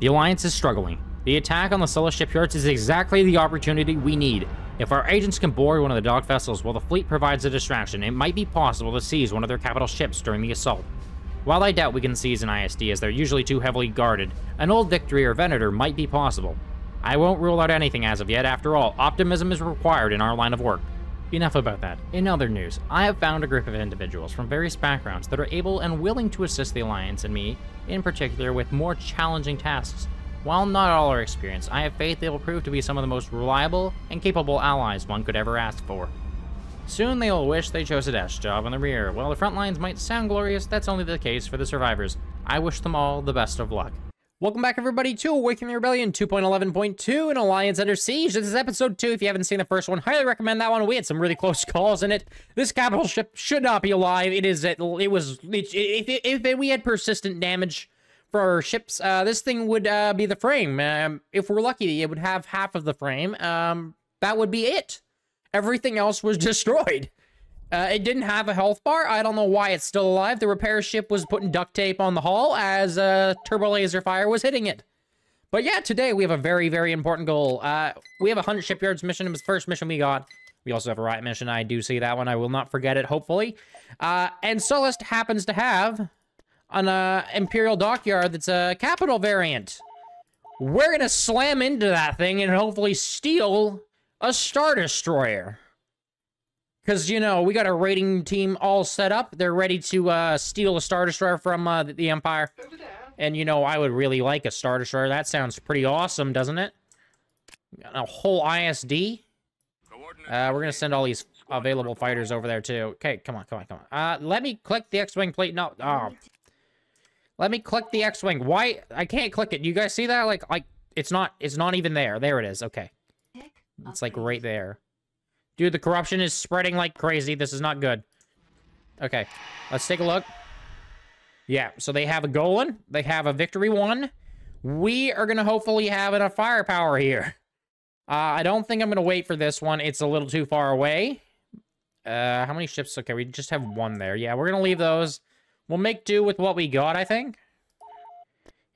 The Alliance is struggling. The attack on the Sullust shipyards is exactly the opportunity we need. If our agents can board one of the docked vessels while the fleet provides a distraction, it might be possible to seize one of their capital ships during the assault. While I doubt we can seize an ISD as they're usually too heavily guarded, an old Victory or Venator might be possible. I won't rule out anything as of yet. After all, optimism is required in our line of work. Enough about that. In other news, I have found a group of individuals from various backgrounds that are able and willing to assist the Alliance and me, in particular, with more challenging tasks. While not all are experienced, I have faith they will prove to be some of the most reliable and capable allies one could ever ask for. Soon they will wish they chose a desk job in the rear. While the front lines might sound glorious, that's only the case for the survivors. I wish them all the best of luck. Welcome back, everybody, to Awakening the Rebellion 2.11.2 and Alliance Under Siege. This is episode 2. If you haven't seen the first one, highly recommend that one. We had some really close calls in it. This capital ship should not be alive. If we had persistent damage for our ships, this thing would be the frame. If we're lucky, it would have half of the frame. That would be it. Everything else was destroyed. It didn't have a health bar. I don't know why it's still alive. The repair ship was putting duct tape on the hull as turbo laser fire was hitting it. But yeah, today we have a very, very important goal. We have a 100 shipyards mission. It was the first mission we got. We also have a riot mission. I do see that one. I will not forget it, hopefully. And Sullust happens to have an Imperial Dockyard that's a capital variant. We're going to slam into that thing and hopefully steal a Star Destroyer. Because, you know, we got a raiding team all set up. They're ready to steal a Star Destroyer from the Empire. And, you know, I would really like a Star Destroyer. That sounds pretty awesome, doesn't it? Got a whole ISD. We're going to send all these available fighters over there, too. Okay, come on, come on, come on. Let me click the X-Wing plate. No, oh. Let me click the X-Wing. Why? I can't click it. You guys see that? Like it's not even there. There it is. Okay. It's, like, right there. Dude, the corruption is spreading like crazy. This is not good. Okay, let's take a look. Yeah, so they have a Golan. They have a Victory 1. We are going to hopefully have enough firepower here. I don't think I'm going to wait for this one. It's a little too far away. How many ships? Okay, we just have one there. Yeah, we're going to leave those. We'll make do with what we got, I think.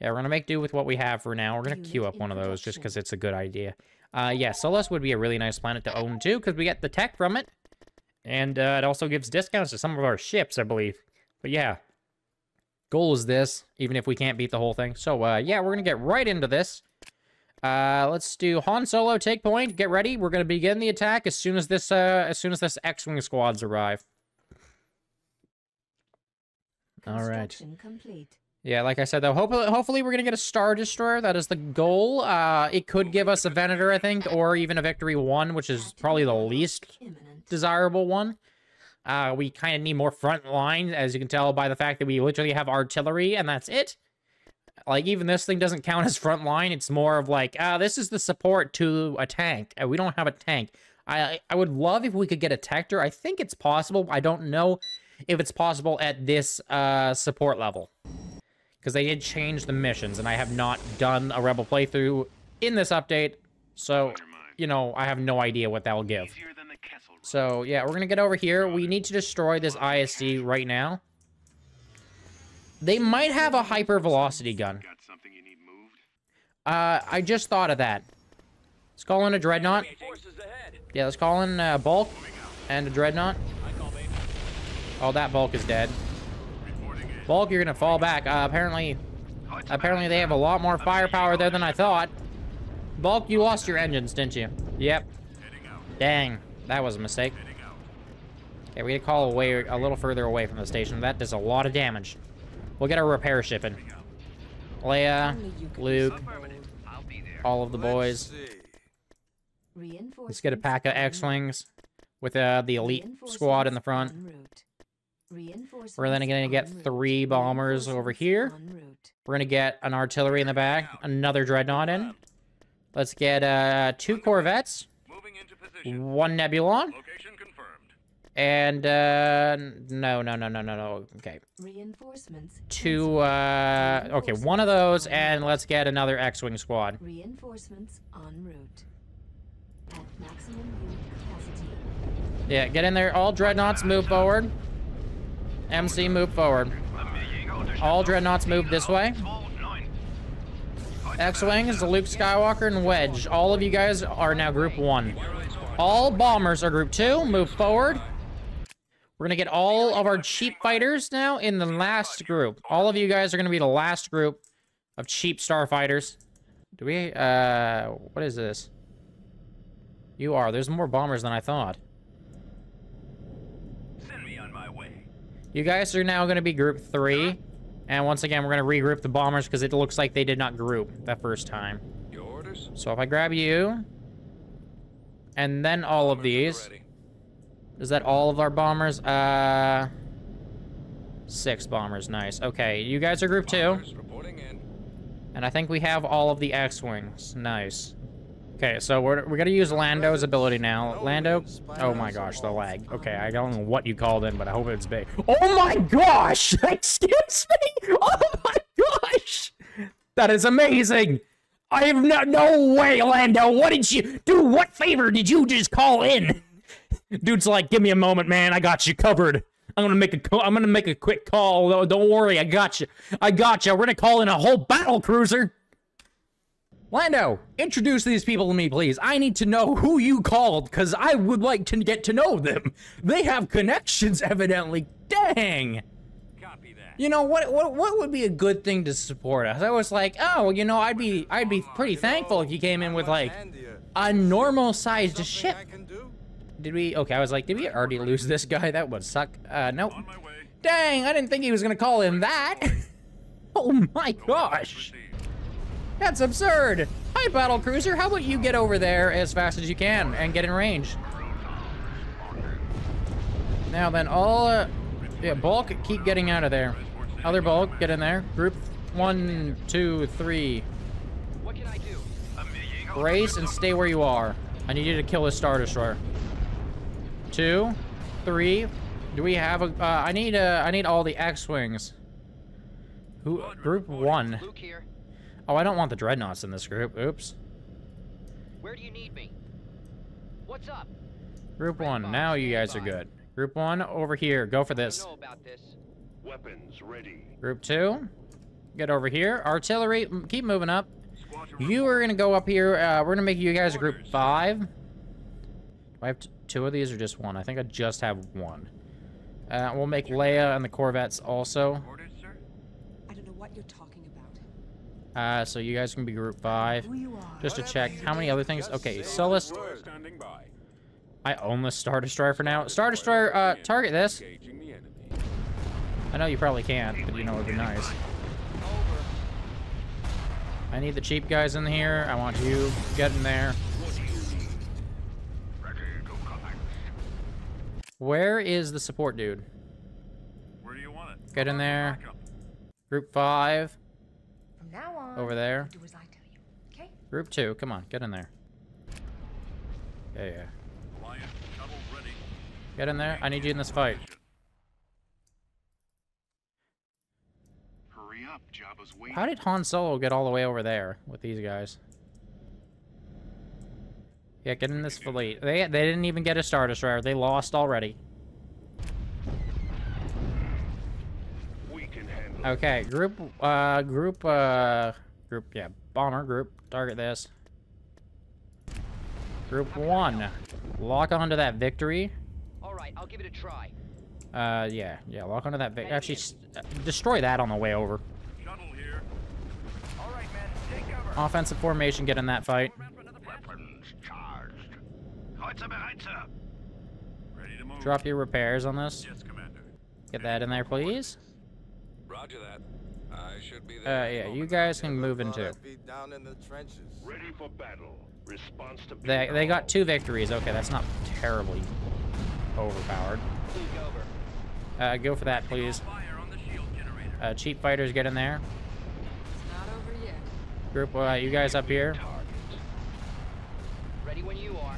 Yeah, we're going to make do with what we have for now. We're going to queue up one of those just because it's a good idea. Yeah, Sullust would be a really nice planet to own, too, because we get the tech from it. And it also gives discounts to some of our ships, I believe. But yeah, goal is this, even if we can't beat the whole thing. So, yeah, we're going to get right into this. Let's do Han Solo take point. Get ready. We're going to begin the attack as soon as this X-Wing squads arrive. All right. Complete. Yeah, like I said, though, hopefully we're going to get a Star Destroyer. That is the goal. It could give us a Venator, I think, or even a Victory 1, which is probably the least desirable one. We kind of need more front line, as you can tell by the fact that we literally have artillery, and that's it. Like, even this thing doesn't count as front line. It's more of like, this is the support to a tank. We don't have a tank. I would love if we could get a Tector. I think it's possible. I don't know if it's possible at this support level. Because they did change the missions, and I have not done a Rebel playthrough in this update. So, you know, I have no idea what that will give. So, yeah, we're going to get over here. We need to destroy this ISD right now. They might have a hyper-velocity gun. I just thought of that. Let's call in a Dreadnought. Yeah, let's call in Bulk and a Dreadnought. Oh, that Bulk is dead. Bulk, you're gonna fall back. Apparently they have a lot more firepower there than I thought. Bulk, you lost your engines, didn't you? Yep. Dang, that was a mistake. Okay, we gotta call away a little further away from the station. That does a lot of damage. We'll get our repair ship in. Leia, Luke, all of the boys. Let's get a pack of X-Wings with the elite squad in the front. We're then going to get 3 bombers over here. We're going to get an artillery in the back, another Dreadnought in. Let's get 2 Corvettes, 1 Nebulon, and no. Okay, 2. Okay, 1 of those, and let's get another X-Wing squad. Reinforcements en route. At maximum capacity. Yeah, get in there. All Dreadnoughts move forward. MC, move forward. All Dreadnoughts move this way. X-Wing is the Luke Skywalker and Wedge. All of you guys are now Group 1. All bombers are Group 2. Move forward. We're going to get all of our cheap fighters now in the last group. All of you guys are going to be the last group of cheap starfighters. Do we... what is this? You are. There's more bombers than I thought. Send me on my way. You guys are now going to be Group 3. And once again, we're going to regroup the bombers because it looks like they did not group that first time. Your orders? So if I grab you, and then all of these, is that all of our bombers? 6 bombers, nice. Okay, you guys are Group 2. And I think we have all of the X-Wings, nice. Okay, so we're going to use Lando's ability now. Lando, oh my gosh, the lag. Okay, I don't know what you called in, but I hope it's big. Oh my gosh! Excuse me! Oh my gosh! That is amazing! I have no way, Lando! What did you... Dude, what favor did you just call in? Dude's like, give me a moment, man. I got you covered. I'm gonna make a quick call. Don't worry, I got you. I got you. We're gonna call in a whole battle cruiser. Lando, introduce these people to me, please. I need to know who you called, because I would like to get to know them. They have connections, evidently. Dang. Copy that. You know, what would be a good thing to support us? I was like, oh, you know, I'd be pretty thankful if you came in with, like, a normal-sized ship. Did we? Okay, I was like, did we already lose this guy? That would suck. Nope. Dang, I didn't think he was going to call in that. Oh, my gosh. That's absurd! Hi, Battle Cruiser. How about you get over there as fast as you can and get in range? Now then, all yeah, Bulk, keep getting out of there. Other Bulk, get in there. Group 1, 2, 3. What can I do? Race and stay where you are. I need you to kill this Star Destroyer. 2, 3. Do we have a? I need all the X-Wings. Who? Group 1. Oh, I don't want the Dreadnoughts in this group. Oops. Where do you need me? What's up? Group 1, now you guys are good. Group 1, over here. Go for this. Weapons ready. Group 2, get over here. Artillery, keep moving up. You are going to go up here. We're going to make you guys a Group 5. Do I have two of these or just one? I think I just have one. We'll make Leia and the Corvettes also. I don't know what you're talking about. So you guys can be Group 5. Just to check how many other things. Okay, Sullust. I own the Star Destroyer for now. Star Destroyer, target this. I know you probably can't, but you know it would be nice. I need the cheap guys in here. I want you getting there. Where is the support dude? Where do you want it? Get in there. Group 5. Now on, over there. Do as I tell you, okay? Group 2, come on, get in there. Yeah, yeah. Lion, ready. Get in there. I need you in this fight. Hurry up, Jabba's waiting. How did Han Solo get all the way over there with these guys? Yeah, get in this fleet. They didn't even get a Star Destroyer. They lost already. Okay, group, yeah, bomber group, target this. Group 1, lock onto that Victory. All right, I'll give it a try. Yeah, lock onto that Victory. Actually, destroy that on the way over. Shuttle here. All right, man, take cover. Offensive formation, get in that fight. Weapons charged. Ready to move. Drop your repairs on this. Yes, Commander. Get that in there, please. Roger that. I should be there. Yeah, you guys can move in too. Ready for battle. Response to they got 2 victories. Okay, that's not terribly overpowered. Go for that, please. Cheap fighters, get in there. Group, you guys up here. Ready when you are.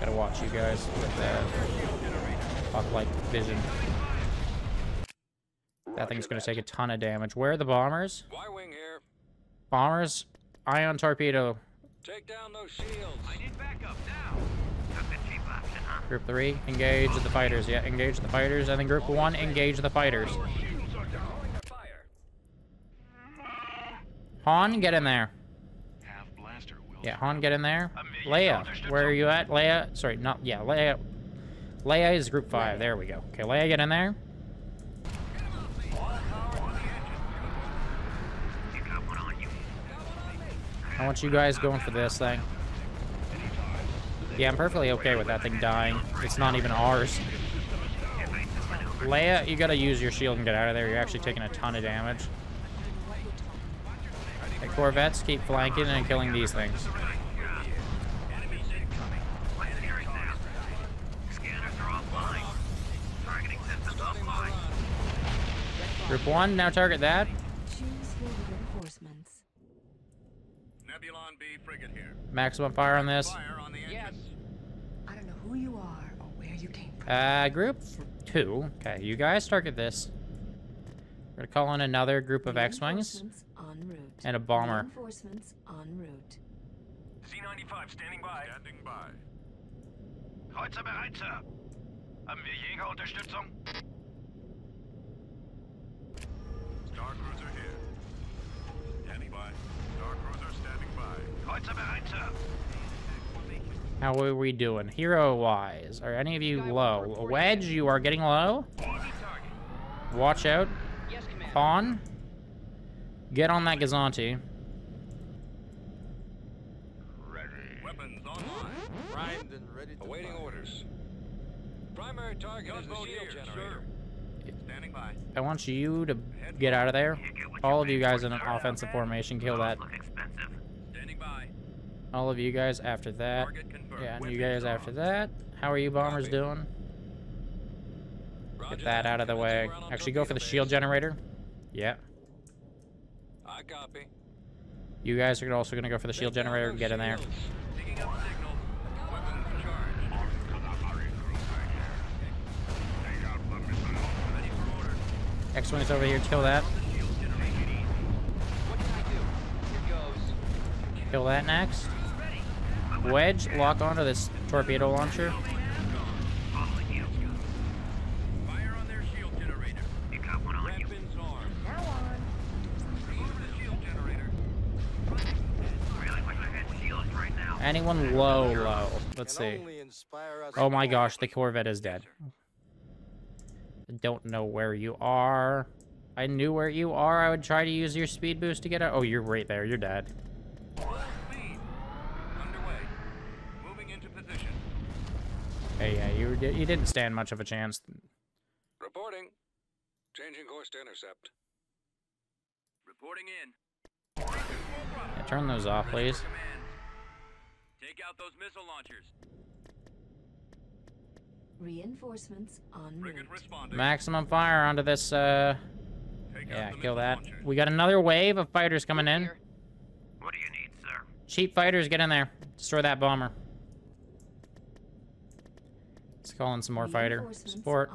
Gotta watch you guys with that hawk-like vision. That thing's gonna take a ton of damage. Where are the bombers? Y-wing here. Bombers, ion torpedo. Take down those shields. I need backup now. Took the cheap option, huh? Group 3, engage the fighters. Yeah, engage the fighters. And then Group 1, engage the fighters. Han, get in there. Yeah, Han, get in there. Leia, where are you at? Leia, sorry, not, yeah, Leia. Leia is Group 5, there we go. Okay, Leia, get in there. I want you guys going for this thing. Yeah, I'm perfectly okay with that thing dying. It's not even ours. Leia, you gotta use your shield and get out of there. You're actually taking a ton of damage. The Corvettes keep flanking and killing these things. Group 1, now target that. Nebulon B frigate here. Maximum fire on this. I don't know who you are or where you came from. Group 2. Okay, you guys target this. We're gonna call in another group of X-Wings and a bomber. Z95 standing by. Standing by. Kreuzer bereit, sir. Haben wir Jägerunterstützung? Star Cruiser here. Standing by. Star Cruiser standing by. Kreuzer bereit, sir. How are we doing? Hero-wise. Are any of you low? Wedge, you are getting low. Watch out. Han. Get on that Gazanti. Ready. Weapons online. Primed and ready to awaiting fire. Orders. Primary target is the shield generator. Standing by. I want you to get out of there. All of you guys in an offensive formation, kill that. Standing by. All of you guys after that. Yeah, and you guys after that. How are you bombers doing? Get that out of the way. Actually, go for the shield generator. Yeah. I copy. You guys are also going to go for the shield generator and get in there. X-Wing is over here. Kill that. Kill that next. Wedge, lock onto this torpedo launcher. Anyone low? Let's see. Oh my gosh, the Corvette is dead. I don't know where you are. I knew where you are. I would try to use your speed boost to get out. Oh, you're right there. You're dead. Hey, yeah, you didn't stand much of a chance. Reporting. Changing course to intercept. Reporting in. Yeah, turn those off, please. Take out those missile launchers. Reinforcements on route. Maximum fire onto this. Yeah, kill that. Launchers. We got another wave of fighters coming in. What do you need, sir? Cheap fighters, get in there. Destroy that bomber. Let's call in some more fighter support.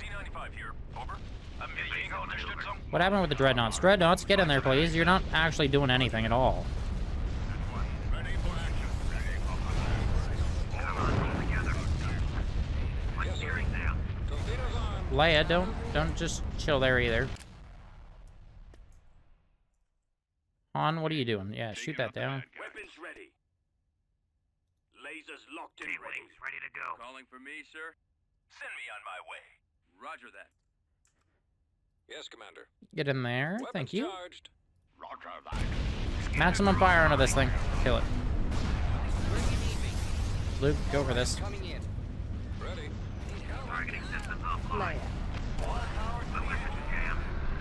Z95 here. Over. What happened with the dreadnoughts? Dreadnoughts, get in there, please. You're not actually doing anything at all. Leia, don't just chill there either. Han, what are you doing? Yeah, shoot that down. Weapons ready. Lasers locked in. Wings ready to go. Calling for me, sir. Send me on my way. Roger that. Yes, Commander. Get in there. Weapons thank you. Charged. Roger that. Maximum fire onto this thing. Kill it. Luke, go for this. Leia.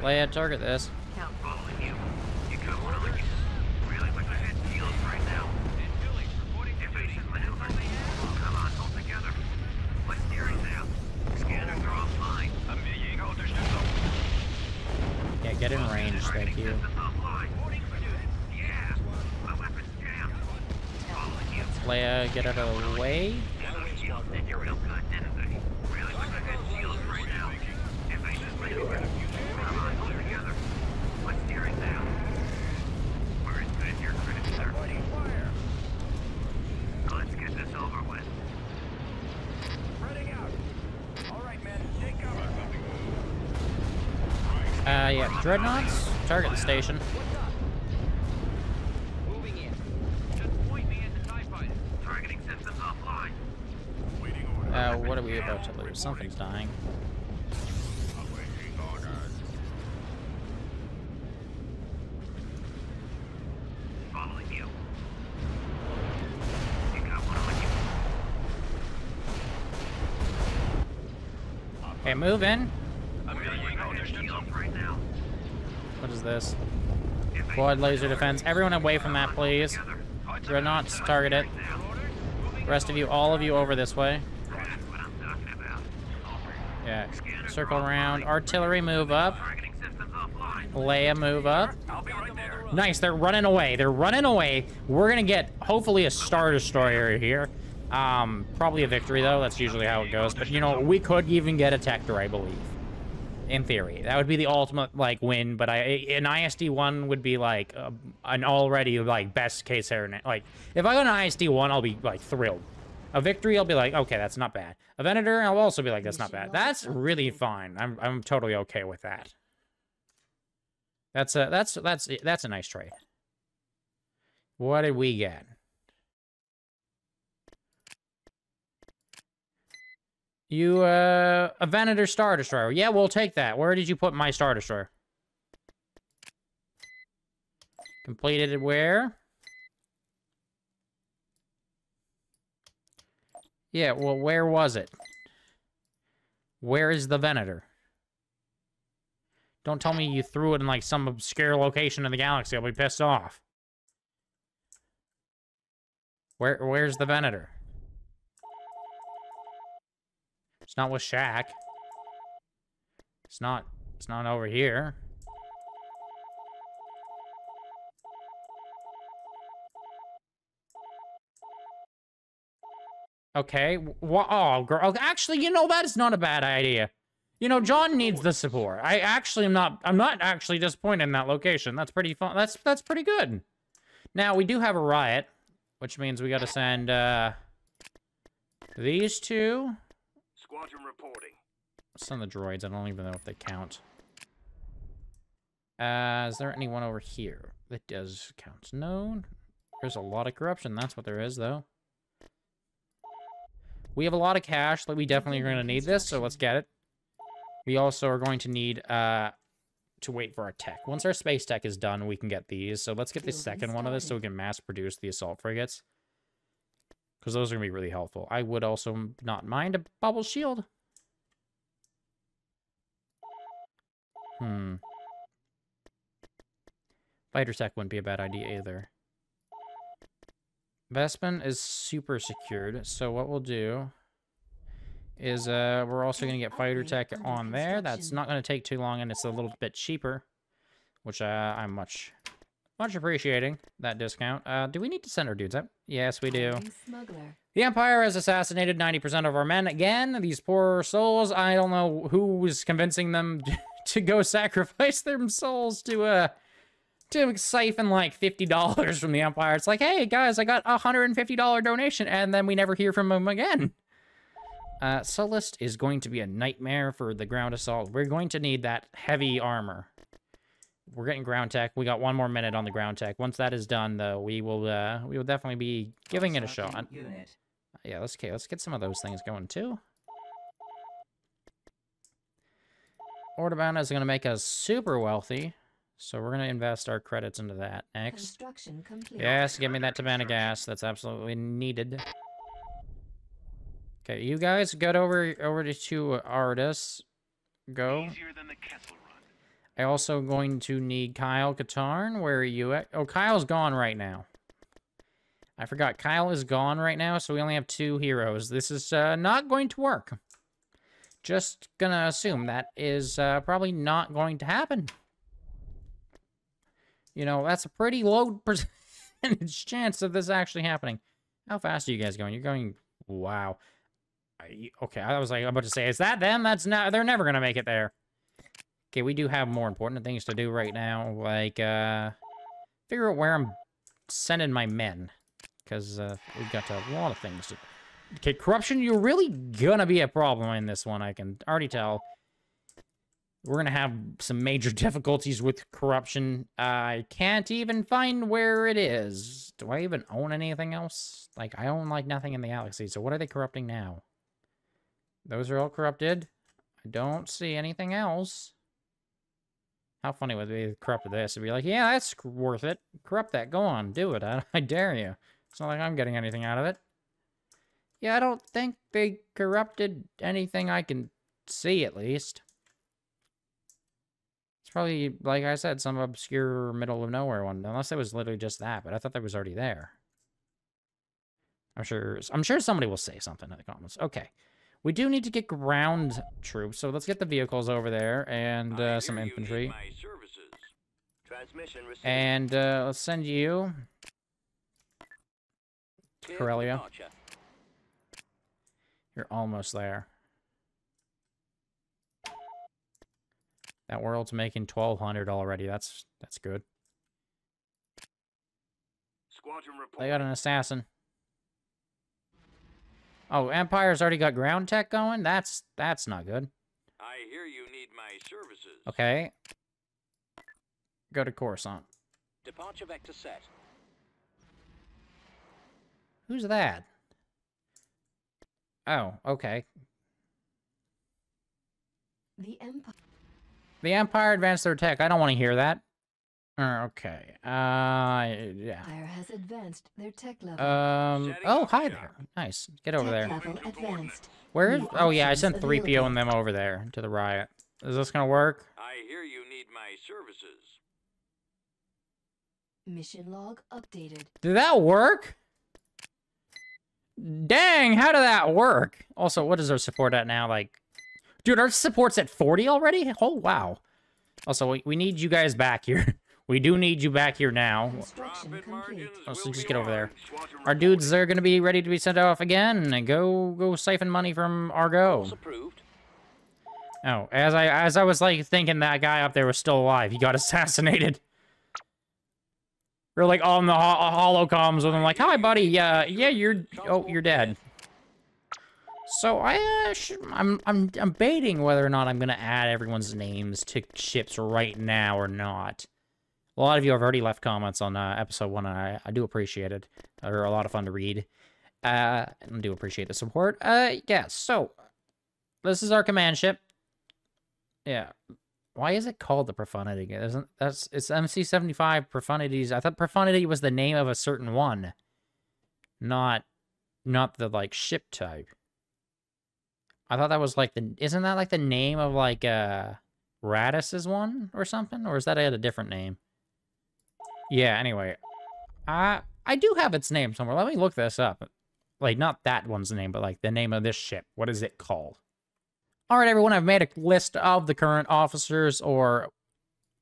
Leia, target this. Yeah, get in range, thank you. Leia, get out of the way. Yeah, dreadnoughts. Target the station. Moving in. Just point me at the TIE fighter. Targeting systems offline. Waiting order. What are we about to lose? Something's dying. Okay, move in. What is this? Quad laser defense. Everyone away from that, please. Dreadnoughts, target it. The rest of you, all of you over this way. Yeah, circle around. Artillery, move up. Leia, move up. Nice, they're running away. They're running away. We're gonna get, hopefully, a Star Destroyer here. Probably a Victory, though. That's usually how it goes. But, you know, we could even get a Tector, I believe. In theory. That would be the ultimate, like, win. But an ISD-1 would be, like, an already, like, best-case scenario. Like, if I got an ISD-1, I'll be, like, thrilled. A Victory, I'll be like, okay, that's not bad. A Venator, I'll also be like, that's not bad. That's really fine. I'm totally okay with that. That's a nice trade. What did we get? You, a Venator Star Destroyer. Yeah, we'll take that. Where did you put my Star Destroyer? Completed it where? Yeah, well, where was it? Where is the Venator? Don't tell me you threw it in, like, some obscure location in the galaxy. I'll be pissed off. Where's the Venator? It's not with Shaq. It's not over here. Okay. Oh, girl. Actually, you know, that is not a bad idea. You know, John needs the support. I actually am not. I'm not actually disappointed in that location. That's pretty fun. That's pretty good. Now we do have a riot, which means we got to send these two. Squadron reporting. Some of the droids, I don't even know if they count. Is there anyone over here that does count? No. There's a lot of corruption. That's what there is, though. We have a lot of cash. That we definitely are going to need this, so let's get it. We also are going to need to wait for our tech. Once our space tech is done, we can get these. So let's get the second one of this so we can mass produce the assault frigates. Because those are going to be really helpful. I would also not mind a bubble shield. Fighter tech wouldn't be a bad idea either. Vespin is super secured. So what we'll do is we're also going to get fighter tech on there. That's not going to take too long and it's a little bit cheaper. Which I'm much appreciating that discount. Do we need to send our dudes up? Yes, we do. The Empire has assassinated 90% of our men. Again, these poor souls. I don't know who was convincing them to go sacrifice their souls to siphon like $50 from the Empire. It's like, hey guys, I got a $150 donation, and then we never hear from them again. Sullust is going to be a nightmare for the ground assault. We're going to need that heavy armor. We're getting ground tech. We got one more minute on the ground tech. Once that is done, though, we will definitely be giving it a shot. Yeah, let's get some of those things going too. Orderbound is going to make us super wealthy, so we're going to invest our credits into that next. Yes, give me that Tabana gas. That's absolutely needed. Okay, you guys get over to Ardus. Go. I also going to need Kyle Katarn. Where are you at? Oh, Kyle's gone right now. I forgot. Kyle is gone right now, so we only have two heroes. This is not going to work. Just gonna assume that is probably not going to happen. You know, that's a pretty low percentage chance of this actually happening. How fast are you guys going? You're going... Wow. Okay, I was like about to say, is that them? That's not... They're never gonna make it there. Okay, we do have more important things to do right now, like, figure out where I'm sending my men, because we've got a lot of things to do. Okay, corruption, you're really gonna be a problem in this one, I can already tell. We're going to have some major difficulties with corruption. I can't even find where it is. Do I even own anything else? Like, I own, like, nothing in the galaxy. So what are they corrupting now? Those are all corrupted. I don't see anything else. How funny would it be to corrupt this? It'd be like, yeah, that's worth it. Corrupt that. Go on. Do it. I dare you. It's not like I'm getting anything out of it. Yeah, I don't think they corrupted anything I can see, at least. It's probably, like I said, some obscure middle of nowhere one. Unless it was literally just that, but I thought that was already there. I'm sure somebody will say something in the comments. Okay. We do need to get ground troops, so let's get the vehicles over there and some infantry. And let's send you to Corellia. You're almost there. That world's making $1,200 already. That's good. They got an assassin. Oh, Empire's already got ground tech going? That's not good. I hear you need my services. Okay. Go to Coruscant. Departure vector set. Who's that? Oh, okay. The Empire advanced their tech. I don't want to hear that. Okay. Yeah. Empire has advanced their tech level. Oh, hi there. Nice. Get over there. Where is? Oh yeah, I sent 3PO and them over there to the riot. Is this gonna work? I hear you need my services. Mission log updated. Did that work? Dang, how did that work? Also, what is our support at now? Like, dude, our support's at 40 already? Oh wow. Also, we need you guys back here. We do need you back here now. Oh, so just get over there. Our dudes are gonna be ready to be sent off again. And go siphon money from Argo. Oh, as I was like thinking that guy up there was still alive, he got assassinated. We're like all in the holocomms with him, like, "Hi, buddy. Yeah, you're dead." So I'm debating whether or not I'm gonna add everyone's names to ships right now or not. A lot of you have already left comments on episode 1, and I do appreciate it. They're a lot of fun to read. I do appreciate the support. Yeah, so this is our command ship. Yeah. Why is it called the Profundity? It's MC-75 Profundities. I thought Profundity was the name of a certain one. Not the, like, ship type. I thought that was, like, isn't that, like, the name of, like, Radis's one or something? Or is that a different name? Yeah, anyway. I do have its name somewhere. Let me look this up. Like, not that one's name, but, like, the name of this ship. What is it called? All right, everyone, I've made a list of the current officers or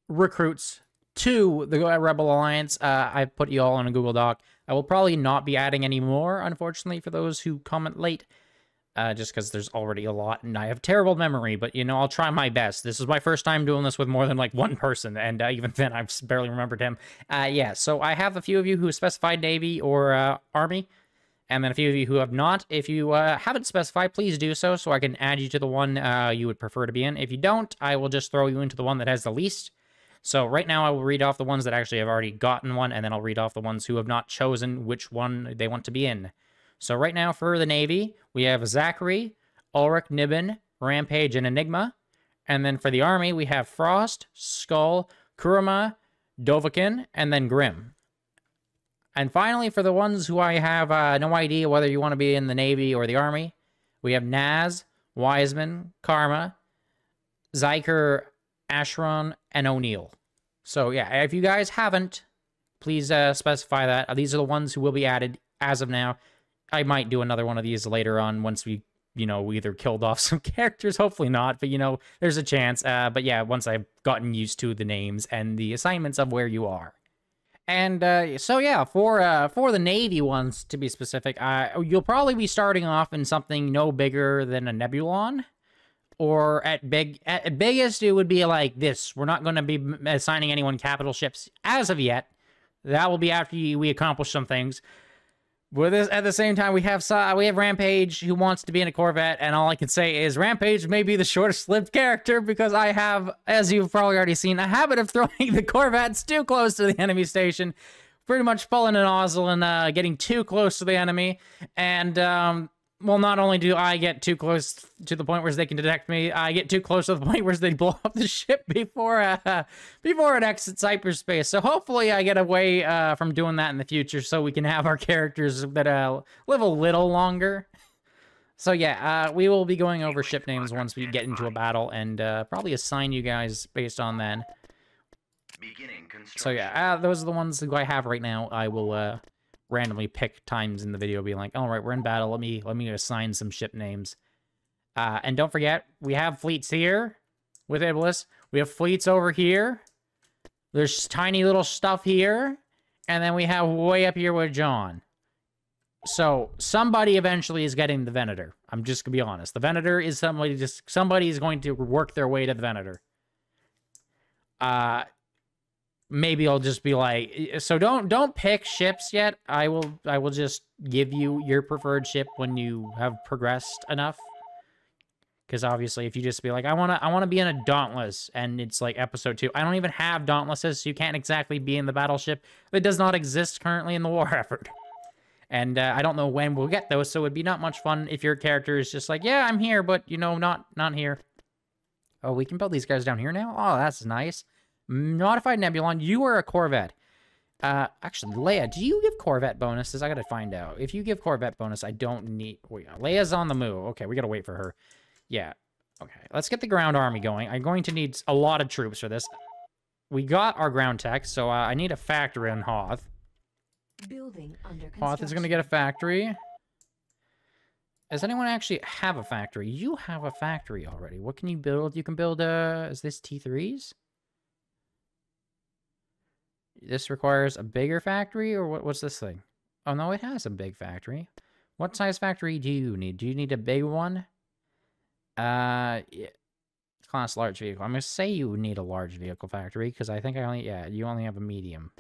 recruits to the Rebel Alliance. I've put you all on a Google Doc. I will probably not be adding any more, unfortunately, for those who comment late. Just because there's already a lot, and I have terrible memory, but, you know, I'll try my best. This is my first time doing this with more than, like, one person, and even then, I've barely remembered him. Yeah, so I have a few of you who specified Navy or Army, and then a few of you who have not. If you haven't specified, please do so I can add you to the one you would prefer to be in. If you don't, I will just throw you into the one that has the least. So right now, I will read off the ones that actually have already gotten one, and then I'll read off the ones who have not chosen which one they want to be in. So right now for the Navy, we have Zachary, Ulrich, Nibbon, Rampage, and Enigma. And then for the Army, we have Frost, Skull, Kurama, Dovahkiin, and then Grimm. And finally, for the ones who I have no idea whether you want to be in the Navy or the Army, we have Naz, Wiseman, Karma, Zyker, Ashron, and O'Neill. So yeah, if you guys haven't, please specify that. These are the ones who will be added as of now. I might do another one of these later on once we, you know, we either killed off some characters, hopefully not, but, you know, there's a chance. But yeah, once I've gotten used to the names and the assignments of where you are. And so yeah, for the Navy ones, to be specific, you'll probably be starting off in something no bigger than a Nebulon. Or at biggest, it would be like this. We're not going to be assigning anyone capital ships as of yet. That will be after we accomplish some things. With this, at the same time, we have Rampage, who wants to be in a Corvette, and all I can say is Rampage may be the shortest-lived character because I have, as you've probably already seen, a habit of throwing the Corvettes too close to the enemy station, pretty much pulling a nozzle and getting too close to the enemy. And, well, not only do I get too close to the point where they can detect me, I get too close to the point where they blow up the ship before it exits hyperspace. So hopefully I get away from doing that in the future so we can have our characters that live a little longer. So yeah, we will be going over ship names once we get into a battle and probably assign you guys based on then. So yeah, those are the ones that I have right now. I will... randomly pick times in the video, being like, all right, we're in battle, let me assign some ship names. And don't forget, we have fleets here with Iblis, we have fleets over here, there's tiny little stuff here, and then we have way up here with John. So somebody eventually is getting the Venator. I'm just gonna be honest, the Venator is somebody is going to work their way to the Venator. Maybe I'll just be like, so don't pick ships yet. I will just give you your preferred ship when you have progressed enough. Because obviously, if you just be like, I wanna be in a Dauntless, and it's like episode 2. I don't even have Dauntlesses, so you can't exactly be in the battleship that does not exist currently in the war effort. And I don't know when we'll get those, so it'd be not much fun if your character is just like, yeah, I'm here, but you know, not here. Oh, we can build these guys down here now. Oh, that's nice. Modified Nebulon, you are a Corvette. Actually, Leia, do you give Corvette bonuses? I gotta find out. If you give Corvette bonus, I don't need... Wait, Leia's on the move. Okay, we gotta wait for her. Yeah. Okay, let's get the ground army going. I'm going to need a lot of troops for this. We got our ground tech, so I need a factory in Hoth. Building under construction. Hoth is gonna get a factory. Does anyone actually have a factory? You have a factory already. What can you build? You can build, is this T3s? This requires a bigger factory, or what's this thing? Oh, no, it has a big factory. What size factory do you need? Do you need a big one? Yeah. Class large vehicle. I'm going to say you need a large vehicle factory, because I think I only... Yeah, you only have a medium.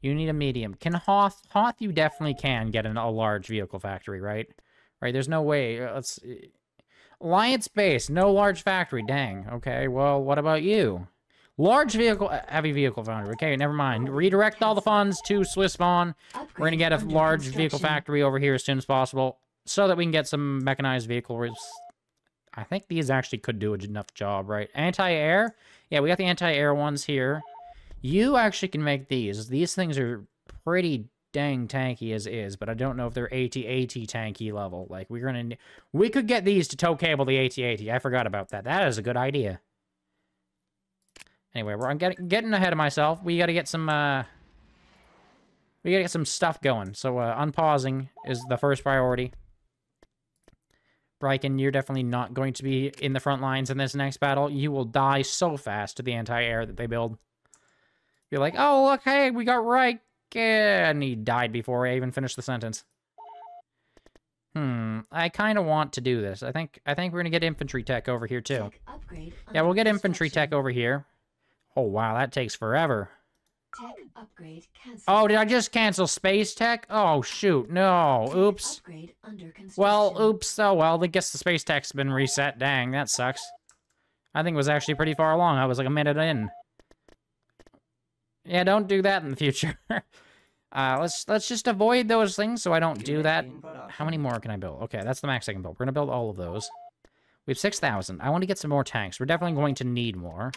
You need a medium. Can Hoth, you definitely can get a large vehicle factory, right? Right, there's no way... Let's... Alliance base, no large factory. Dang. Okay, well, what about you? Large vehicle, heavy vehicle factory. Okay, never mind. Redirect all the funds to Swiss Spawn. We're gonna get a large vehicle factory over here as soon as possible so that we can get some mechanized vehicles. I think these actually could do enough job, right? Anti-air? Yeah, we got the anti-air ones here. You actually can make these. These things are pretty dang tanky as is, but I don't know if they're AT-AT tanky level. Like, we could get these to tow cable the AT-AT. I forgot about that. That is a good idea. Anyway, I'm getting ahead of myself. We gotta get some, stuff going. So, unpausing is the first priority. Bryken, you're definitely not going to be in the front lines in this next battle. You will die so fast to the anti-air that they build. You're like, oh, look, hey, we got Ryken. And he died before I even finished the sentence. I kind of want to do this. I think we're gonna get infantry tech over here, too. Yeah, we'll get infantry tech over here. Oh, wow, that takes forever. Tech upgrade canceled. Oh, did I just cancel space tech? Oh, shoot, no, oops. Well, oops, oh, well, I guess the space tech's been reset. Dang, that sucks. I think it was actually pretty far along. I was like a minute in. Yeah, don't do that in the future. Let's just avoid those things so I don't do that. How many more can I build? Okay, that's the max I can build. We're gonna build all of those. We have 6,000. I want to get some more tanks. We're definitely going to need more.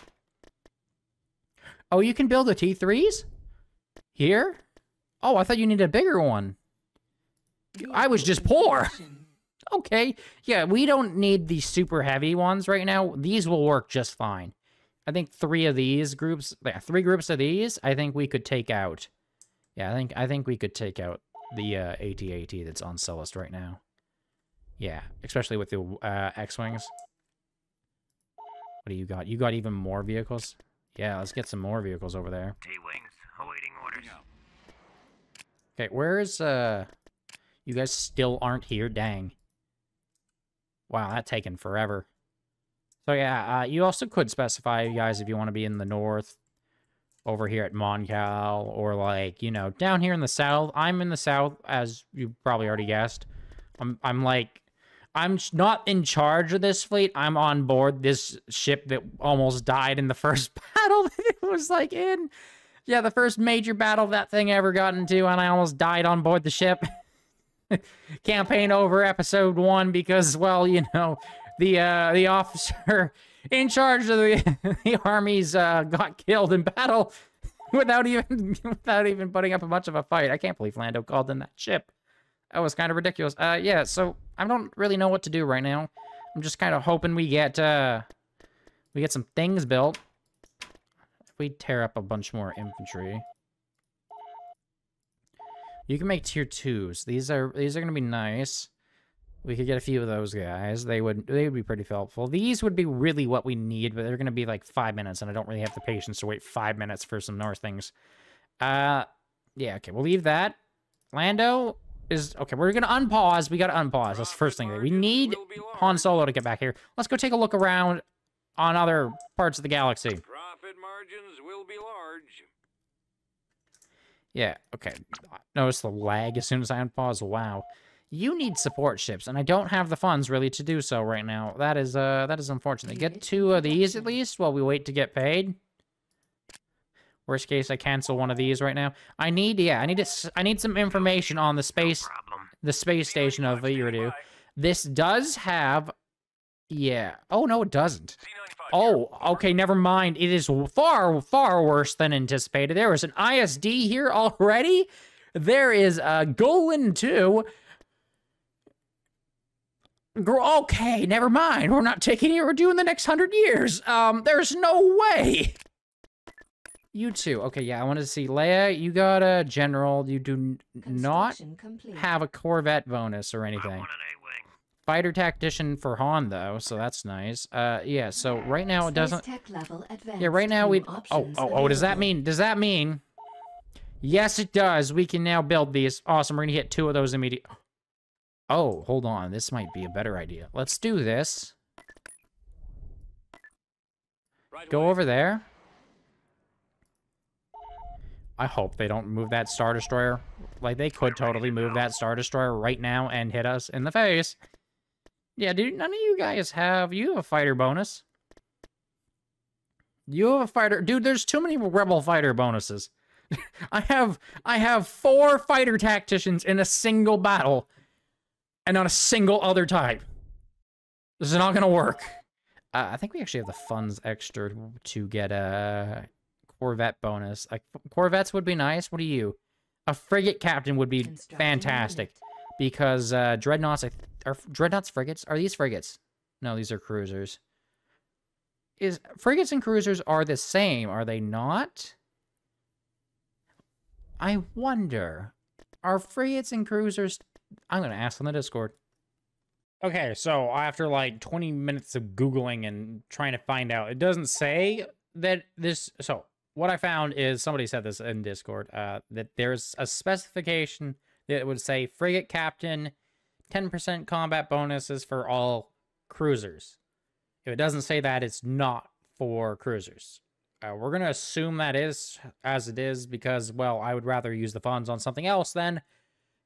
Oh, you can build the T3s? Here? Oh, I thought you needed a bigger one. I was just poor. Okay. Yeah, we don't need the super heavy ones right now. These will work just fine. I think three groups of these, I think we could take out. Yeah, I think we could take out the AT-AT that's on Sullust right now. Yeah, especially with the X-Wings. What do you got? You got even more vehicles? Yeah, let's get some more vehicles over there. T-Wings, awaiting orders. Okay, where is, You guys still aren't here? Dang. Wow, that's taken forever. So yeah, you also could specify, you guys, if you want to be in the north over here at Moncal, or like, you know, down here in the south. I'm in the south, as you probably already guessed. I'm not in charge of this fleet. I'm on board this ship that almost died in the first battle that it was like in. Yeah, the first major battle that thing ever got into, and I almost died on board the ship. Campaign over, episode 1, because, well, you know, the officer in charge of the armies got killed in battle without even putting up much of a fight. I can't believe Lando called in that ship. That was kind of ridiculous. Yeah, so I don't really know what to do right now. I'm just kind of hoping we get some things built. We tear up a bunch more infantry. You can make tier 2s. These are gonna be nice. We could get a few of those guys. They would be pretty helpful. These would be really what we need, but they're gonna be like 5 minutes, and I don't really have the patience to wait 5 minutes for some more things. Yeah, okay, we'll leave that. Lando is okay. We're gonna unpause. We gotta unpause. That's the first thing. We need Han Solo to get back here. Let's go take a look around on other parts of the galaxy. Margins will be large. Yeah, okay. Notice the lag as soon as I unpause. Wow. You need support ships, and I don't have the funds really to do so right now. That is unfortunate. Get 2 of these at least while we wait to get paid. Worst case, I cancel one of these right now. I need some information on the space station of Iridu. This does have, yeah. Oh no, it doesn't. Oh, okay, never mind. It is far, far worse than anticipated. There was an ISD here already. There is a Golan too. Okay, never mind. We're not taking it. We're doing the next 100 years. There's no way. You too. Okay, yeah, I wanted to see. Leia, you got a general. You do not have a Corvette bonus or anything. Fighter tactician for Han, though, so that's nice. Yeah, so right now it doesn't... Tech level advanced. Yeah, right now we... Oh, does that mean... Does that mean... Yes, it does. We can now build these. Awesome, we're gonna get 2 of those immediately. Oh, hold on. This might be a better idea. Let's do this. Go over there. I hope they don't move that Star Destroyer. Like, they could totally move that Star Destroyer right now and hit us in the face. Yeah, dude, none of you guys have... You have a fighter bonus. You have a fighter... Dude, there's too many rebel fighter bonuses. I have 4 fighter tacticians in a single battle. And not a single other type. This is not gonna work. I think we actually have the funds extra to get a Corvette bonus. Corvettes would be nice. What are you? A frigate captain would be fantastic. Because dreadnoughts... Are dreadnoughts frigates? Are these frigates? No, these are cruisers. Is frigates and cruisers are the same, are they not? I wonder. Are frigates and cruisers... I'm going to ask on the Discord. Okay, so after like 20 minutes of Googling and trying to find out, it doesn't say that this... So, what I found is, somebody said this in Discord, that there's a specification that would say frigate captain... 10% combat bonuses for all cruisers. If it doesn't say that, it's not for cruisers. We're going to assume that is as it is because, well, I would rather use the funds on something else then,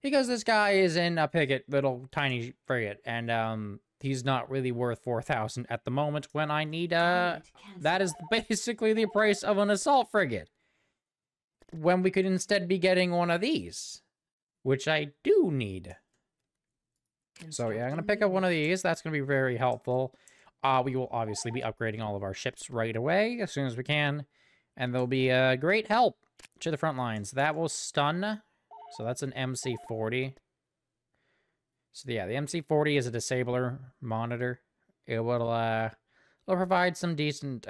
because this guy is in a picket little tiny frigate, and he's not really worth 4,000 at the moment when I need, that is basically the price of an assault frigate. When we could instead be getting one of these, which I do need. So yeah, I'm going to pick up one of these. That's going to be very helpful. We will obviously be upgrading all of our ships right away as soon as we can. And they'll be a great help to the front lines. That will stun. So that's an MC-40. So yeah, the MC-40 is a disabler monitor. It will provide some decent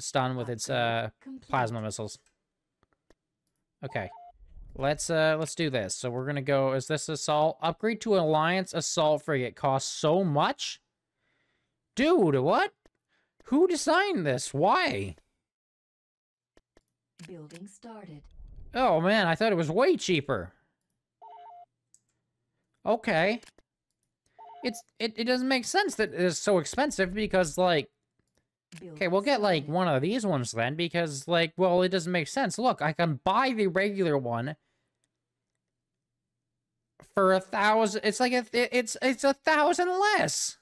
stun with its plasma missiles. Okay. Let's do this. So we're gonna go. Is this assault upgrade to Alliance assault frigate? Costs so much, dude. What? Who designed this? Why? Building started. Oh man, I thought it was way cheaper. Okay. It doesn't make sense that it's so expensive because like Okay, we'll get, like, one of these ones then, because, like, well, it doesn't make sense. Look, I can buy the regular one for 1,000... It's like, it's 1,000 less.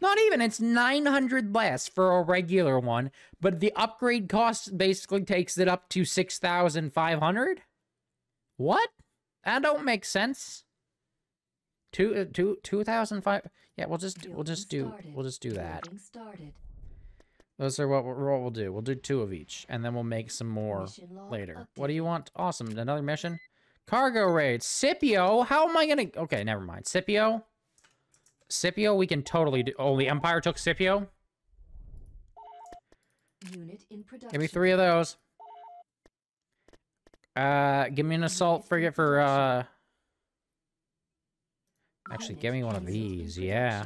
Not even, it's 900 less for a regular one, but the upgrade cost basically takes it up to 6,500? What? That don't make sense. 2,500... Yeah, we'll just do that. Those are what we'll do. We'll do 2 of each, and then we'll make some more later. What do you want? Awesome. Another mission? Cargo raid. Scipio? How am I gonna... Okay, never mind. Scipio? Scipio, we can totally do... Oh, the Empire took Scipio? Unit in production. Give me 3 of those. Give me an assault frigate for, Actually, give me one of these. Yeah.